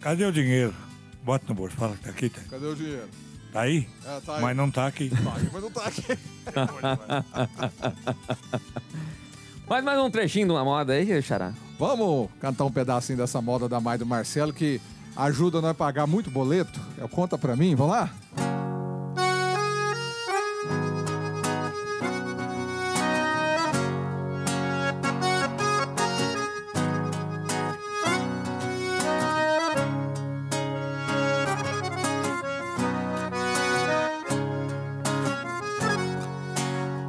Cadê o dinheiro? Bota no bolso, fala que tá aqui. Tá. Cadê o dinheiro? Tá aí? É, tá aí, mas não tá aqui. Tá aí, mas não tá aqui. Mas mais um trechinho de uma moda aí, Xará. Vamos cantar um pedacinho dessa moda da Maia do Marcelo, que ajuda nós a pagar muito boleto. Conta pra mim, vamos lá?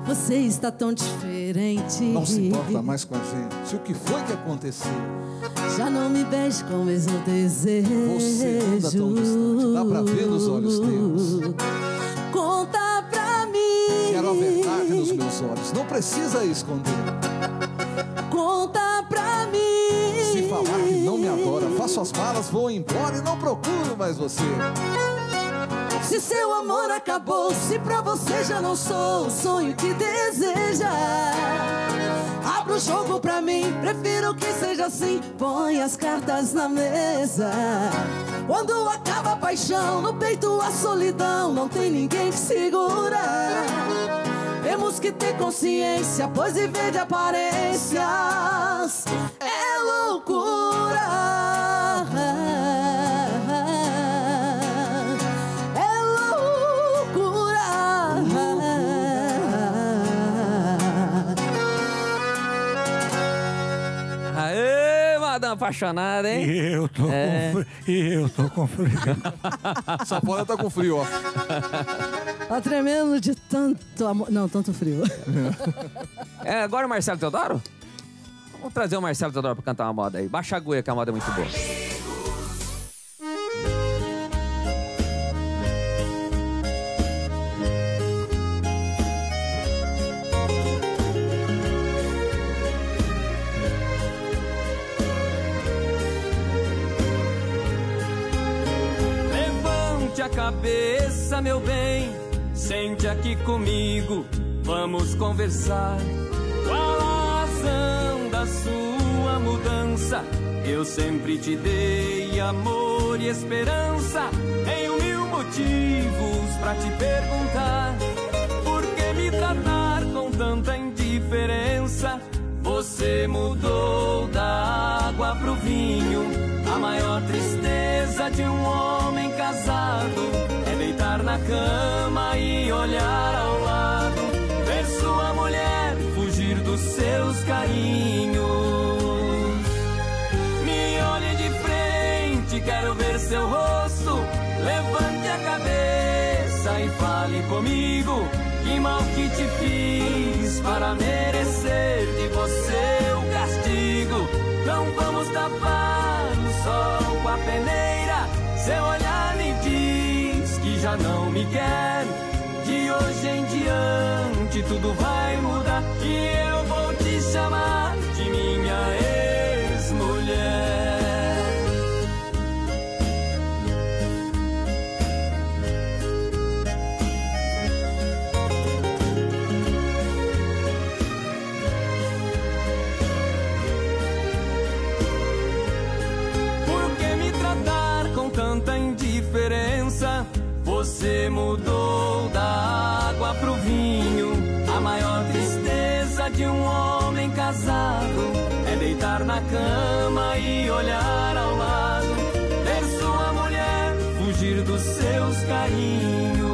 Você está tão diferente. Não se importa mais com a gente. O que foi que aconteceu? Já não me beije com o mesmo desejo. Você anda tão distante, dá pra ver nos olhos teus. Conta pra mim. Quero a verdade nos meus olhos, não precisa esconder. Conta pra mim. Se falar que não me adora, faço as malas, vou embora e não procuro mais você. Se seu amor acabou, se pra você já não sou o sonho que deseja, abra o jogo pra mim, prefiro que seja assim. Põe as cartas na mesa. Quando acaba a paixão, no peito a solidão, não tem ninguém que segura. Temos que ter consciência, pois viver de aparências é loucura. Apaixonada, hein? E eu tô é. com frio. E eu tô com frio. Só pode tá com frio, ó. Tá tremendo de tanto amor. Não, tanto frio. É, agora o Marcelo Teodoro? Vamos trazer o Marcelo Teodoro pra cantar uma moda aí. Baixa a agulha, que a moda é muito boa. Cabeça, meu bem, sente aqui comigo, vamos conversar. Qual a razão da sua mudança? Eu sempre te dei amor e esperança. Tenho mil motivos pra te perguntar. Por que me tratar com tanta indiferença? Você mudou da água pro vinho. A maior tristeza de um homem casado é deitar na cama e olhar ao lado, ver sua mulher fugir dos seus carinhos. Me olhe de frente, quero ver seu rosto. Levante a cabeça e fale comigo. Que mal que te fiz para merecer de você o castigo? Não vamos tapar o sol com a peneira. Seu olhar me diz que já não me quer. De hoje em diante tudo vai mudar e eu vou te chamar de minha ex-mulher. Você mudou da água pro vinho. A maior tristeza de um homem casado é deitar na cama e olhar ao lado, ver sua mulher fugir dos seus carinhos.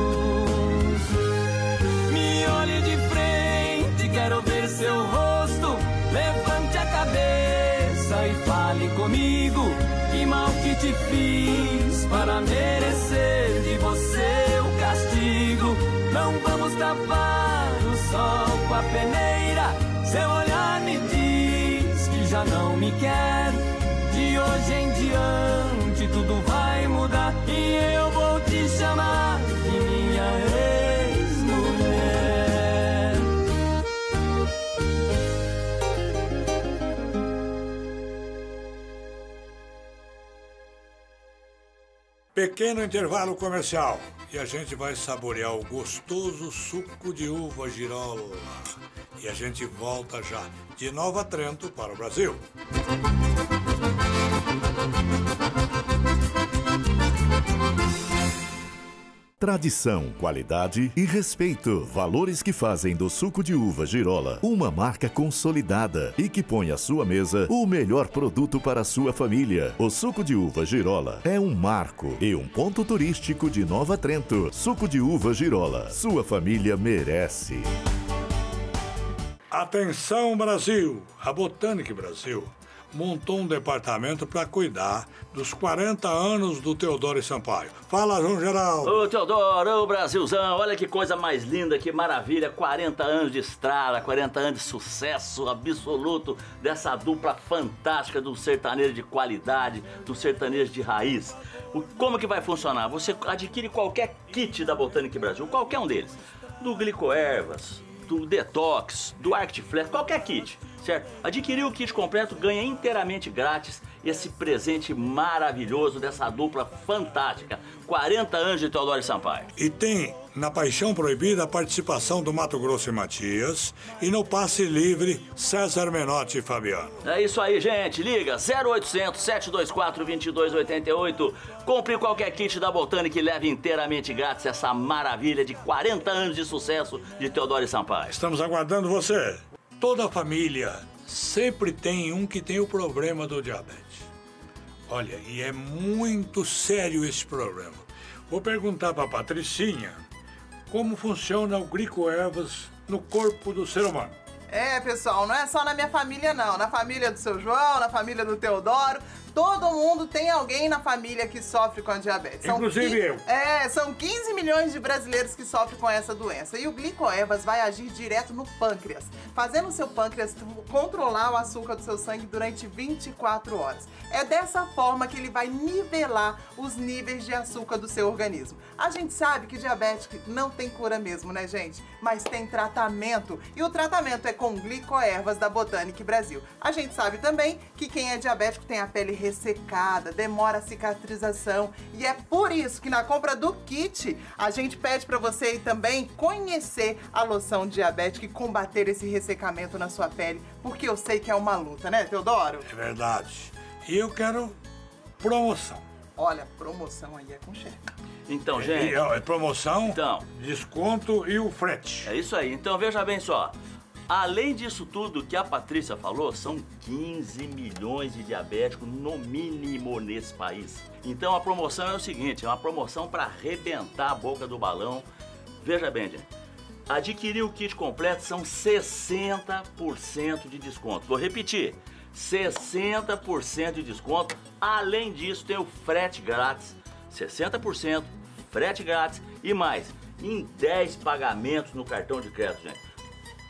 Me olhe de frente, quero ver seu rosto. Levante a cabeça e fale comigo. Que mal que te fiz para merecer de você o castigo? Não vamos tapar o sol com a peneira. Seu olhar me diz que já não me quer. De hoje em diante tudo vai mudar e eu vou te chamar de minha ex-mulher. Pequeno intervalo comercial e a gente vai saborear o gostoso suco de uva Girola. E a gente volta já de Nova Trento para o Brasil. Tradição, qualidade e respeito. Valores que fazem do suco de uva Girola uma marca consolidada e que põe à sua mesa o melhor produto para a sua família. O suco de uva Girola é um marco e um ponto turístico de Nova Trento. Suco de uva Girola. Sua família merece. Atenção, Brasil! A Botânica Brasil montou um departamento para cuidar dos quarenta anos do Teodoro e Sampaio. Fala, João Geraldo. Ô, Teodoro, ô, Brasilzão, olha que coisa mais linda, que maravilha. quarenta anos de estrada, quarenta anos de sucesso absoluto dessa dupla fantástica do sertanejo de qualidade, do sertanejo de raiz. O, como que vai funcionar? Você adquire qualquer kit da Botânica Brasil, qualquer um deles. Do Glicoervas, do Detox, do Artiflex, qualquer kit. Certo? Adquirir o kit completo, ganha inteiramente grátis esse presente maravilhoso dessa dupla fantástica. quarenta anos de Teodoro e Sampaio. E tem na Paixão Proibida a participação do Mato Grosso e Matias e no Passe Livre César Menotti e Fabiano. É isso aí, gente. Liga zero oitocentos, sete dois quatro, dois dois oito oito. Compre qualquer kit da Botânica e leve inteiramente grátis essa maravilha de quarenta anos de sucesso de Teodoro e Sampaio. Estamos aguardando você. Toda família sempre tem um que tem o problema do diabetes. Olha, e é muito sério esse problema. Vou perguntar para a Patricinha como funciona o Glicoervas no corpo do ser humano. É, pessoal, não é só na minha família, não. Na família do seu João, na família do Teodoro, todo mundo tem alguém na família que sofre com a diabetes. Inclusive eu. É, são quinze milhões de brasileiros que sofrem com essa doença. E o Glicoervas vai agir direto no pâncreas, fazendo o seu pâncreas controlar o açúcar do seu sangue durante vinte e quatro horas. É dessa forma que ele vai nivelar os níveis de açúcar do seu organismo. A gente sabe que diabetes não tem cura mesmo, né, gente? Mas tem tratamento. E o tratamento é com Glicoervas da Botânica Brasil. A gente sabe também que quem é diabético tem a pele ressecada, demora a cicatrização, e é por isso que na compra do kit a gente pede para você também conhecer a loção diabética e combater esse ressecamento na sua pele, porque eu sei que é uma luta, né, Teodoro? É verdade. E eu quero promoção. Olha, promoção aí é com chefe. Então, gente... É, é promoção, então, desconto e o frete. É isso aí. Então, veja bem só. Além disso tudo que a Patrícia falou, são quinze milhões de diabéticos no mínimo nesse país. Então a promoção é o seguinte, é uma promoção para arrebentar a boca do balão. Veja bem, gente, adquirir o kit completo são sessenta por cento de desconto. Vou repetir, sessenta por cento de desconto. Além disso tem o frete grátis, sessenta por cento, frete grátis e mais, em dez pagamentos no cartão de crédito, gente.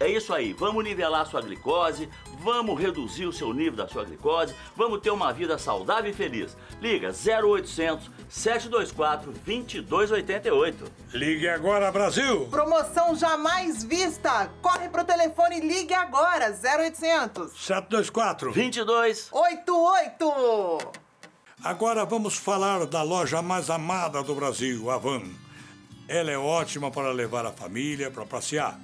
É isso aí, vamos nivelar a sua glicose, vamos reduzir o seu nível da sua glicose, vamos ter uma vida saudável e feliz. Liga zero oitocentos, sete dois quatro, dois dois oito oito. Ligue agora, Brasil! Promoção jamais vista! Corre pro telefone e ligue agora, zero oitocentos, sete dois quatro, dois dois oito oito. Agora vamos falar da loja mais amada do Brasil, a Havan. Ela é ótima para levar a família para passear.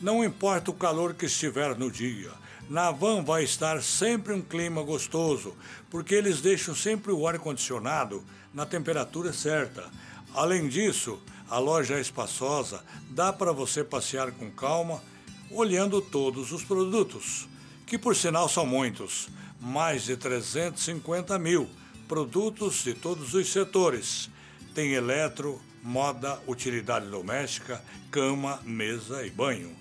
Não importa o calor que estiver no dia, na Havan vai estar sempre um clima gostoso, porque eles deixam sempre o ar-condicionado na temperatura certa. Além disso, a loja é espaçosa, dá para você passear com calma, olhando todos os produtos, que por sinal são muitos, mais de trezentos e cinquenta mil produtos de todos os setores. Tem eletro, moda, utilidade doméstica, cama, mesa e banho.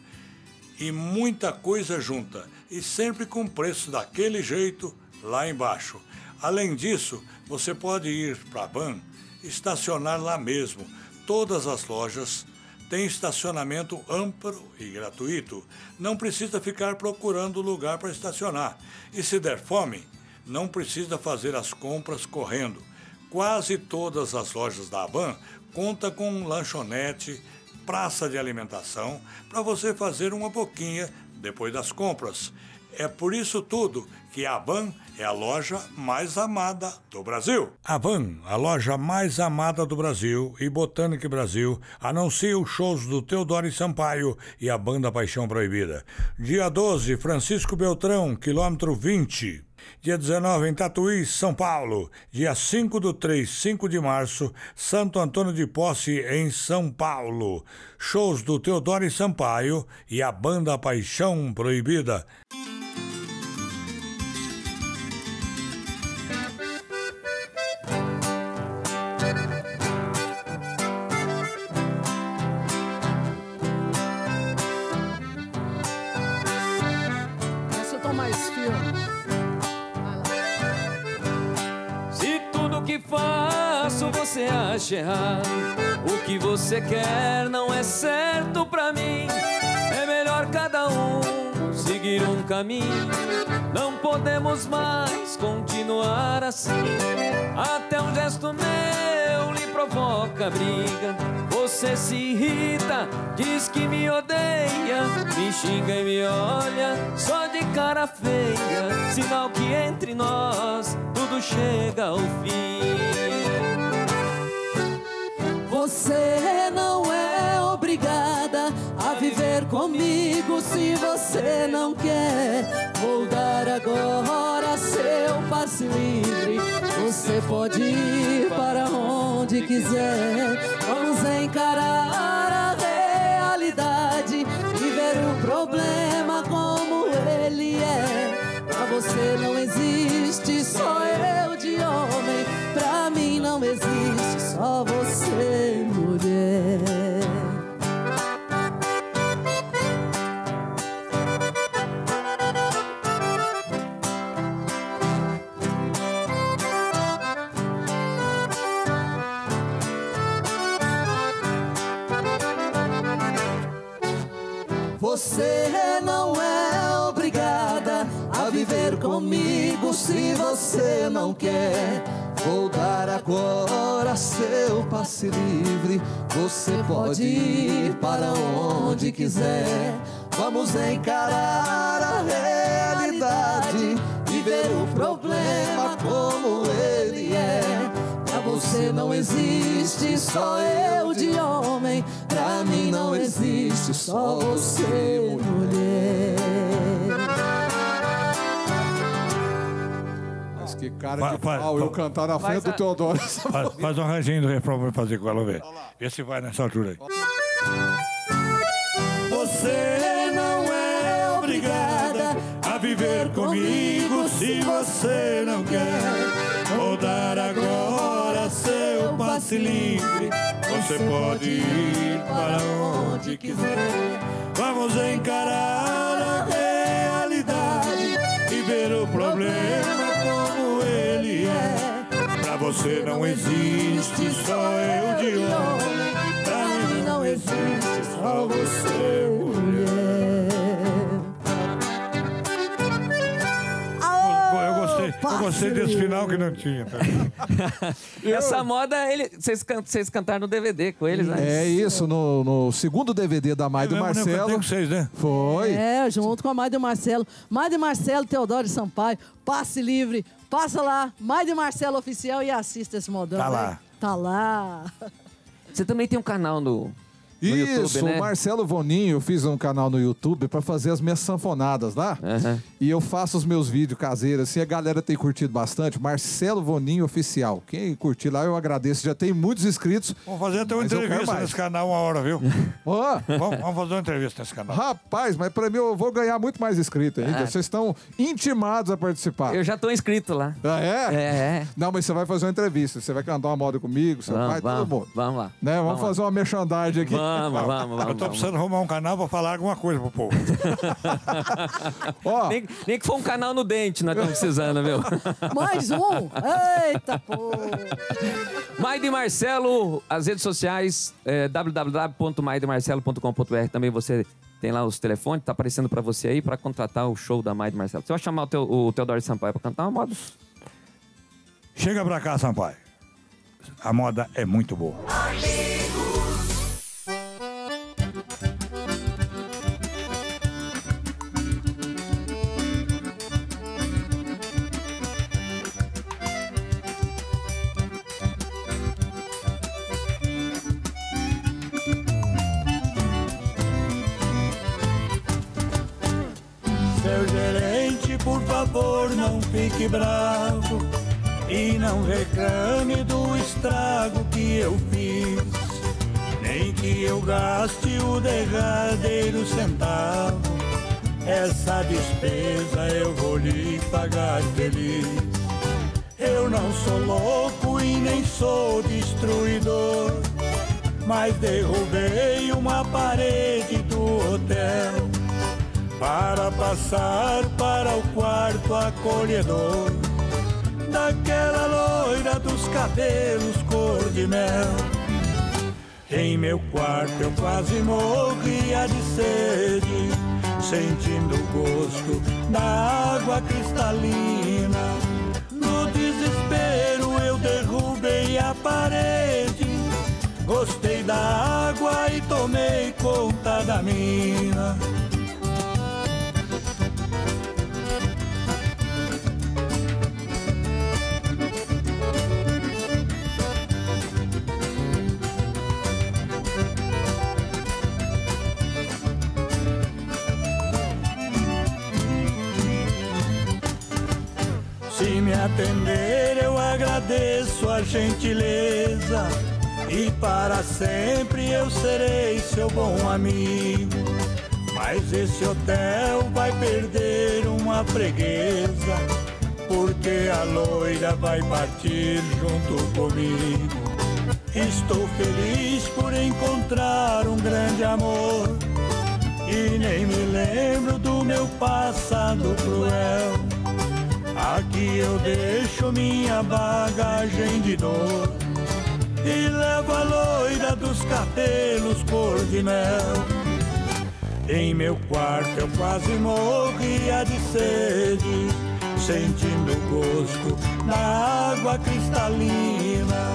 E muita coisa junta, e sempre com preço daquele jeito lá embaixo. Além disso, você pode ir para a Havan, estacionar lá mesmo. Todas as lojas têm estacionamento amplo e gratuito. Não precisa ficar procurando lugar para estacionar. E se der fome, não precisa fazer as compras correndo. Quase todas as lojas da Havan contam com um lanchonete, praça de alimentação, para você fazer uma boquinha depois das compras. É por isso tudo que a Havan é a loja mais amada do Brasil. Havan, a loja mais amada do Brasil, e Botânica Brasil anuncia os shows do Teodoro e Sampaio e a banda Paixão Proibida. Dia doze, Francisco Beltrão, quilômetro vinte. Dia dezenove, em Tatuí, São Paulo. Dia cinco do três, cinco de março, Santo Antônio de Posse, em São Paulo. Shows do Teodoro e Sampaio e a banda Paixão Proibida. Você acha errado, o que você quer não é certo pra mim. É melhor cada um seguir um caminho. Não podemos mais continuar assim. Até um gesto meu lhe provoca briga. Você se irrita, diz que me odeia, me xinga e me olha só de cara feia. Sinal que entre nós tudo chega ao fim. Você não é obrigada a viver comigo se você não quer. Vou dar agora seu passe livre. Você pode ir para onde quiser. Vamos encarar a realidade e ver o problema como ele é. Pra você não existe só eu de homem. Pra mim não existe só você, mulher. Você não é obrigada a viver comigo se você não quer. Vou dar agora seu passe livre. Você pode ir para onde quiser. Vamos encarar a realidade e ver o problema como ele é. Pra você não existe só eu de homem. Pra mim não existe só você, mulher. Que cara vai, que faz, pau, eu cantar na frente do Teodoro. Faz, faz um arranjinho do refrão pra fazer com ela, ver. Vê se vai nessa altura aí. Você não é obrigada a viver comigo se você não quer. Vou dar agora seu passe livre. Você pode ir para onde quiser. Vamos encarar a realidade e ver o problema como ele é. Pra você não existe só eu de homem. Pra mim não existe só você, mulher. Eu gostei, eu gostei desse final que não tinha. Essa moda, ele, vocês, can, vocês cantaram no D V D com eles, né? É isso, no, no segundo D V D da Maia e Marcelo. Eu com vocês, né? Foi. É, junto com a Maia e Marcelo. Maia e Marcelo, Teodoro e Sampaio, passe livre. Passa lá, Maia e Marcelo oficial, e assista esse modão. Tá lá. Né? Tá lá. Você também tem um canal no... No Isso, YouTube, né? O Marcelo Voninho, eu fiz um canal no YouTube pra fazer as minhas sanfonadas lá. Uhum. E eu faço os meus vídeos caseiros, assim, a galera tem curtido bastante. Marcelo Voninho Oficial. Quem curtir lá, eu agradeço. Já tem muitos inscritos. Vamos fazer até uma entrevista nesse canal uma hora, viu? Oh. vamos, vamos fazer uma entrevista nesse canal. Rapaz, mas pra mim eu vou ganhar muito mais inscrito ainda. Ah. Vocês estão intimados a participar. Eu já tô inscrito lá. Ah, é? É, é. Não, mas você vai fazer uma entrevista. Você vai cantar uma moda comigo, você vai, todo mundo. Vamos lá. Né? Vamos, vamos fazer lá. Uma merchandising aqui. Vamos. Vamos, vamos, vamos. Eu tô precisando arrumar um canal pra falar alguma coisa pro povo. oh. nem, nem que for um canal no dente, nós estamos precisando, viu? Mais um? Eita, pô! Maia e Marcelo, as redes sociais, é, w w w ponto maia e marcelo ponto com ponto b r. Também você tem lá os telefones, tá aparecendo pra você aí, pra contratar o show da Maia e Marcelo. Você vai chamar o, teu, o Teodoro Sampaio pra cantar uma moda? Chega pra cá, Sampaio. A moda é muito boa. gerente, por favor, não fique bravo e não reclame do estrago que eu fiz, nem que eu gaste o derradeiro centavo. Essa despesa eu vou lhe pagar feliz. Eu não sou louco e nem sou destruidor, mas derrubei uma parede do hotel para passar para o quarto acolhedor daquela loira dos cabelos cor de mel. Em meu quarto eu quase morria de sede, sentindo o gosto da água cristalina. No desespero eu derrubei a parede, gostei da água e tomei conta da mina. Me atender eu agradeço a gentileza, e para sempre eu serei seu bom amigo. Mas esse hotel vai perder uma freguesa, porque a loira vai partir junto comigo. Estou feliz por encontrar um grande amor, e nem me lembro do meu passado cruel. Aqui eu deixo minha bagagem de dor e levo a loira dos cabelos cor de mel. Em meu quarto eu quase morria de sede, sentindo o gosto da água cristalina.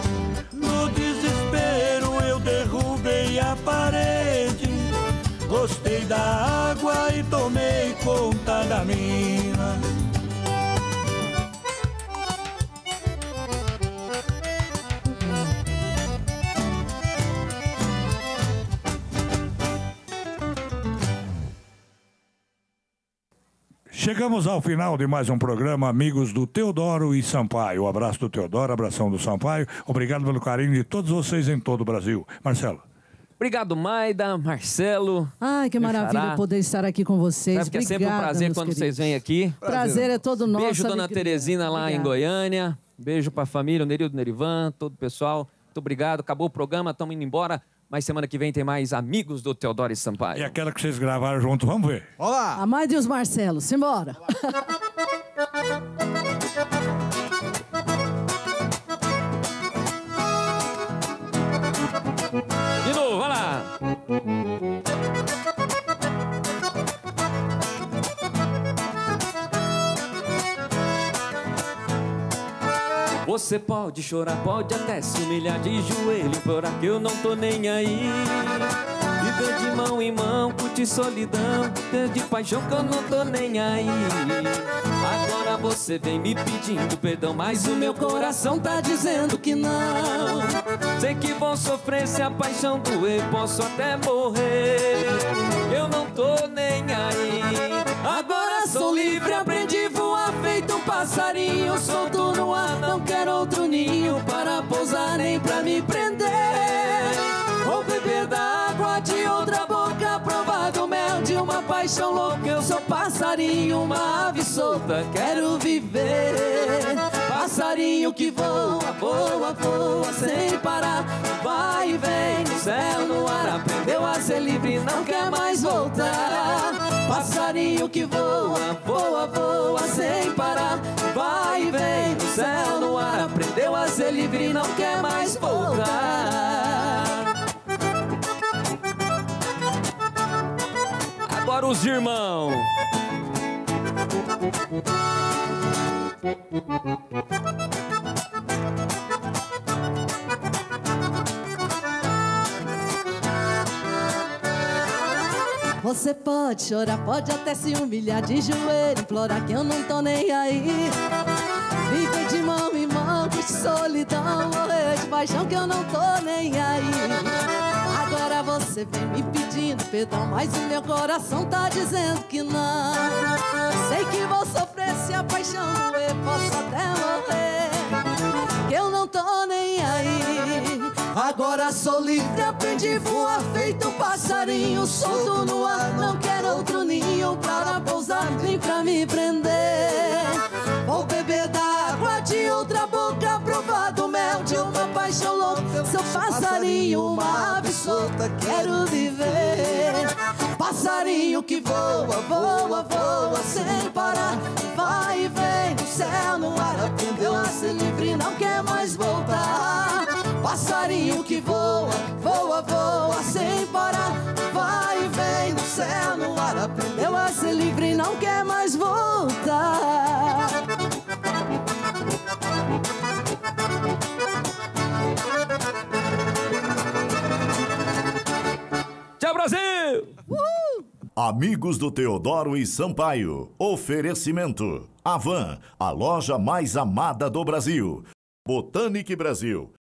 No desespero eu derrubei a parede, gostei da água e tomei conta da mina. Chegamos ao final de mais um programa, amigos do Teodoro e Sampaio. Um abraço do Teodoro, abração do Sampaio. Obrigado pelo carinho de todos vocês em todo o Brasil. Marcelo. Obrigado, Maida, Marcelo. Ai, que maravilha Xará. Poder estar aqui com vocês. Sabe que Obrigada, é sempre um prazer quando queridos. Vocês vêm aqui. Prazer, prazer é todo nosso. Beijo, dona alegria. Teresina, lá Obrigada. Em Goiânia. Beijo para a família, o Nerildo, Nerivan, todo o pessoal. Muito obrigado. Acabou o programa, estamos indo embora. Mas semana que vem tem mais amigos do Teodoro e Sampaio. E aquela que vocês gravaram junto, vamos ver. Olá! A Maia e os Marcelo, simbora! De novo, vai lá! Você pode chorar, pode até se humilhar de joelho, implorar que eu não tô nem aí. Viver de mão em mão, curtir solidão, ter de paixão que eu não tô nem aí. Agora você vem me pedindo perdão, mas o meu coração tá dizendo que não. Sei que vou sofrer se a paixão doer, posso até morrer, eu não tô nem aí. Agora sou livre, aprendi a voar feito um passarinho, solto no ar, não quero outro ninho para pousar nem pra me prender. Vou beber da água de outra boca, provar do mel de uma paixão louca. Eu sou passarinho, uma ave solta, quero viver. Passarinho que voa, voa, voa sem parar, vai e vem no céu, no ar, aprendeu a ser livre, não quer mais voltar. Passarinho que voa, voa, voa sem parar, vai e vem no céu, no ar, aprendeu a ser livre e não quer mais voltar. Agora os irmãos. Você pode chorar, pode até se humilhar de joelho, implorar que eu não tô nem aí. Viver de mão em mão, de solidão, morrer de paixão que eu não tô nem aí. Agora você você vem me pedindo perdão, mas o meu coração tá dizendo que não. Sei que vou sofrer se a paixão doer, posso até morrer, que eu não tô nem aí. Agora sou livre, aprendi a voar feito um passarinho solto no ar, não quero outro ninho para pousar, nem pra me prender. Vou beber da água de outra boca, provar do mel de uma paixão louca. Sou passarinho, uma ave solta, quero viver. Passarinho que voa, voa, voa sem parar, vai e vem do céu no ar, aprendeu a ser livre, não quer mais voltar. Passarinho que voa, voa, voa sem parar, vai e vem do céu no ar, aprendeu a ser livre e não quer mais voltar. Tchau, Brasil! Uhul! Amigos do Teodoro e Sampaio, oferecimento Havan, a loja mais amada do Brasil. Botânica Brasil,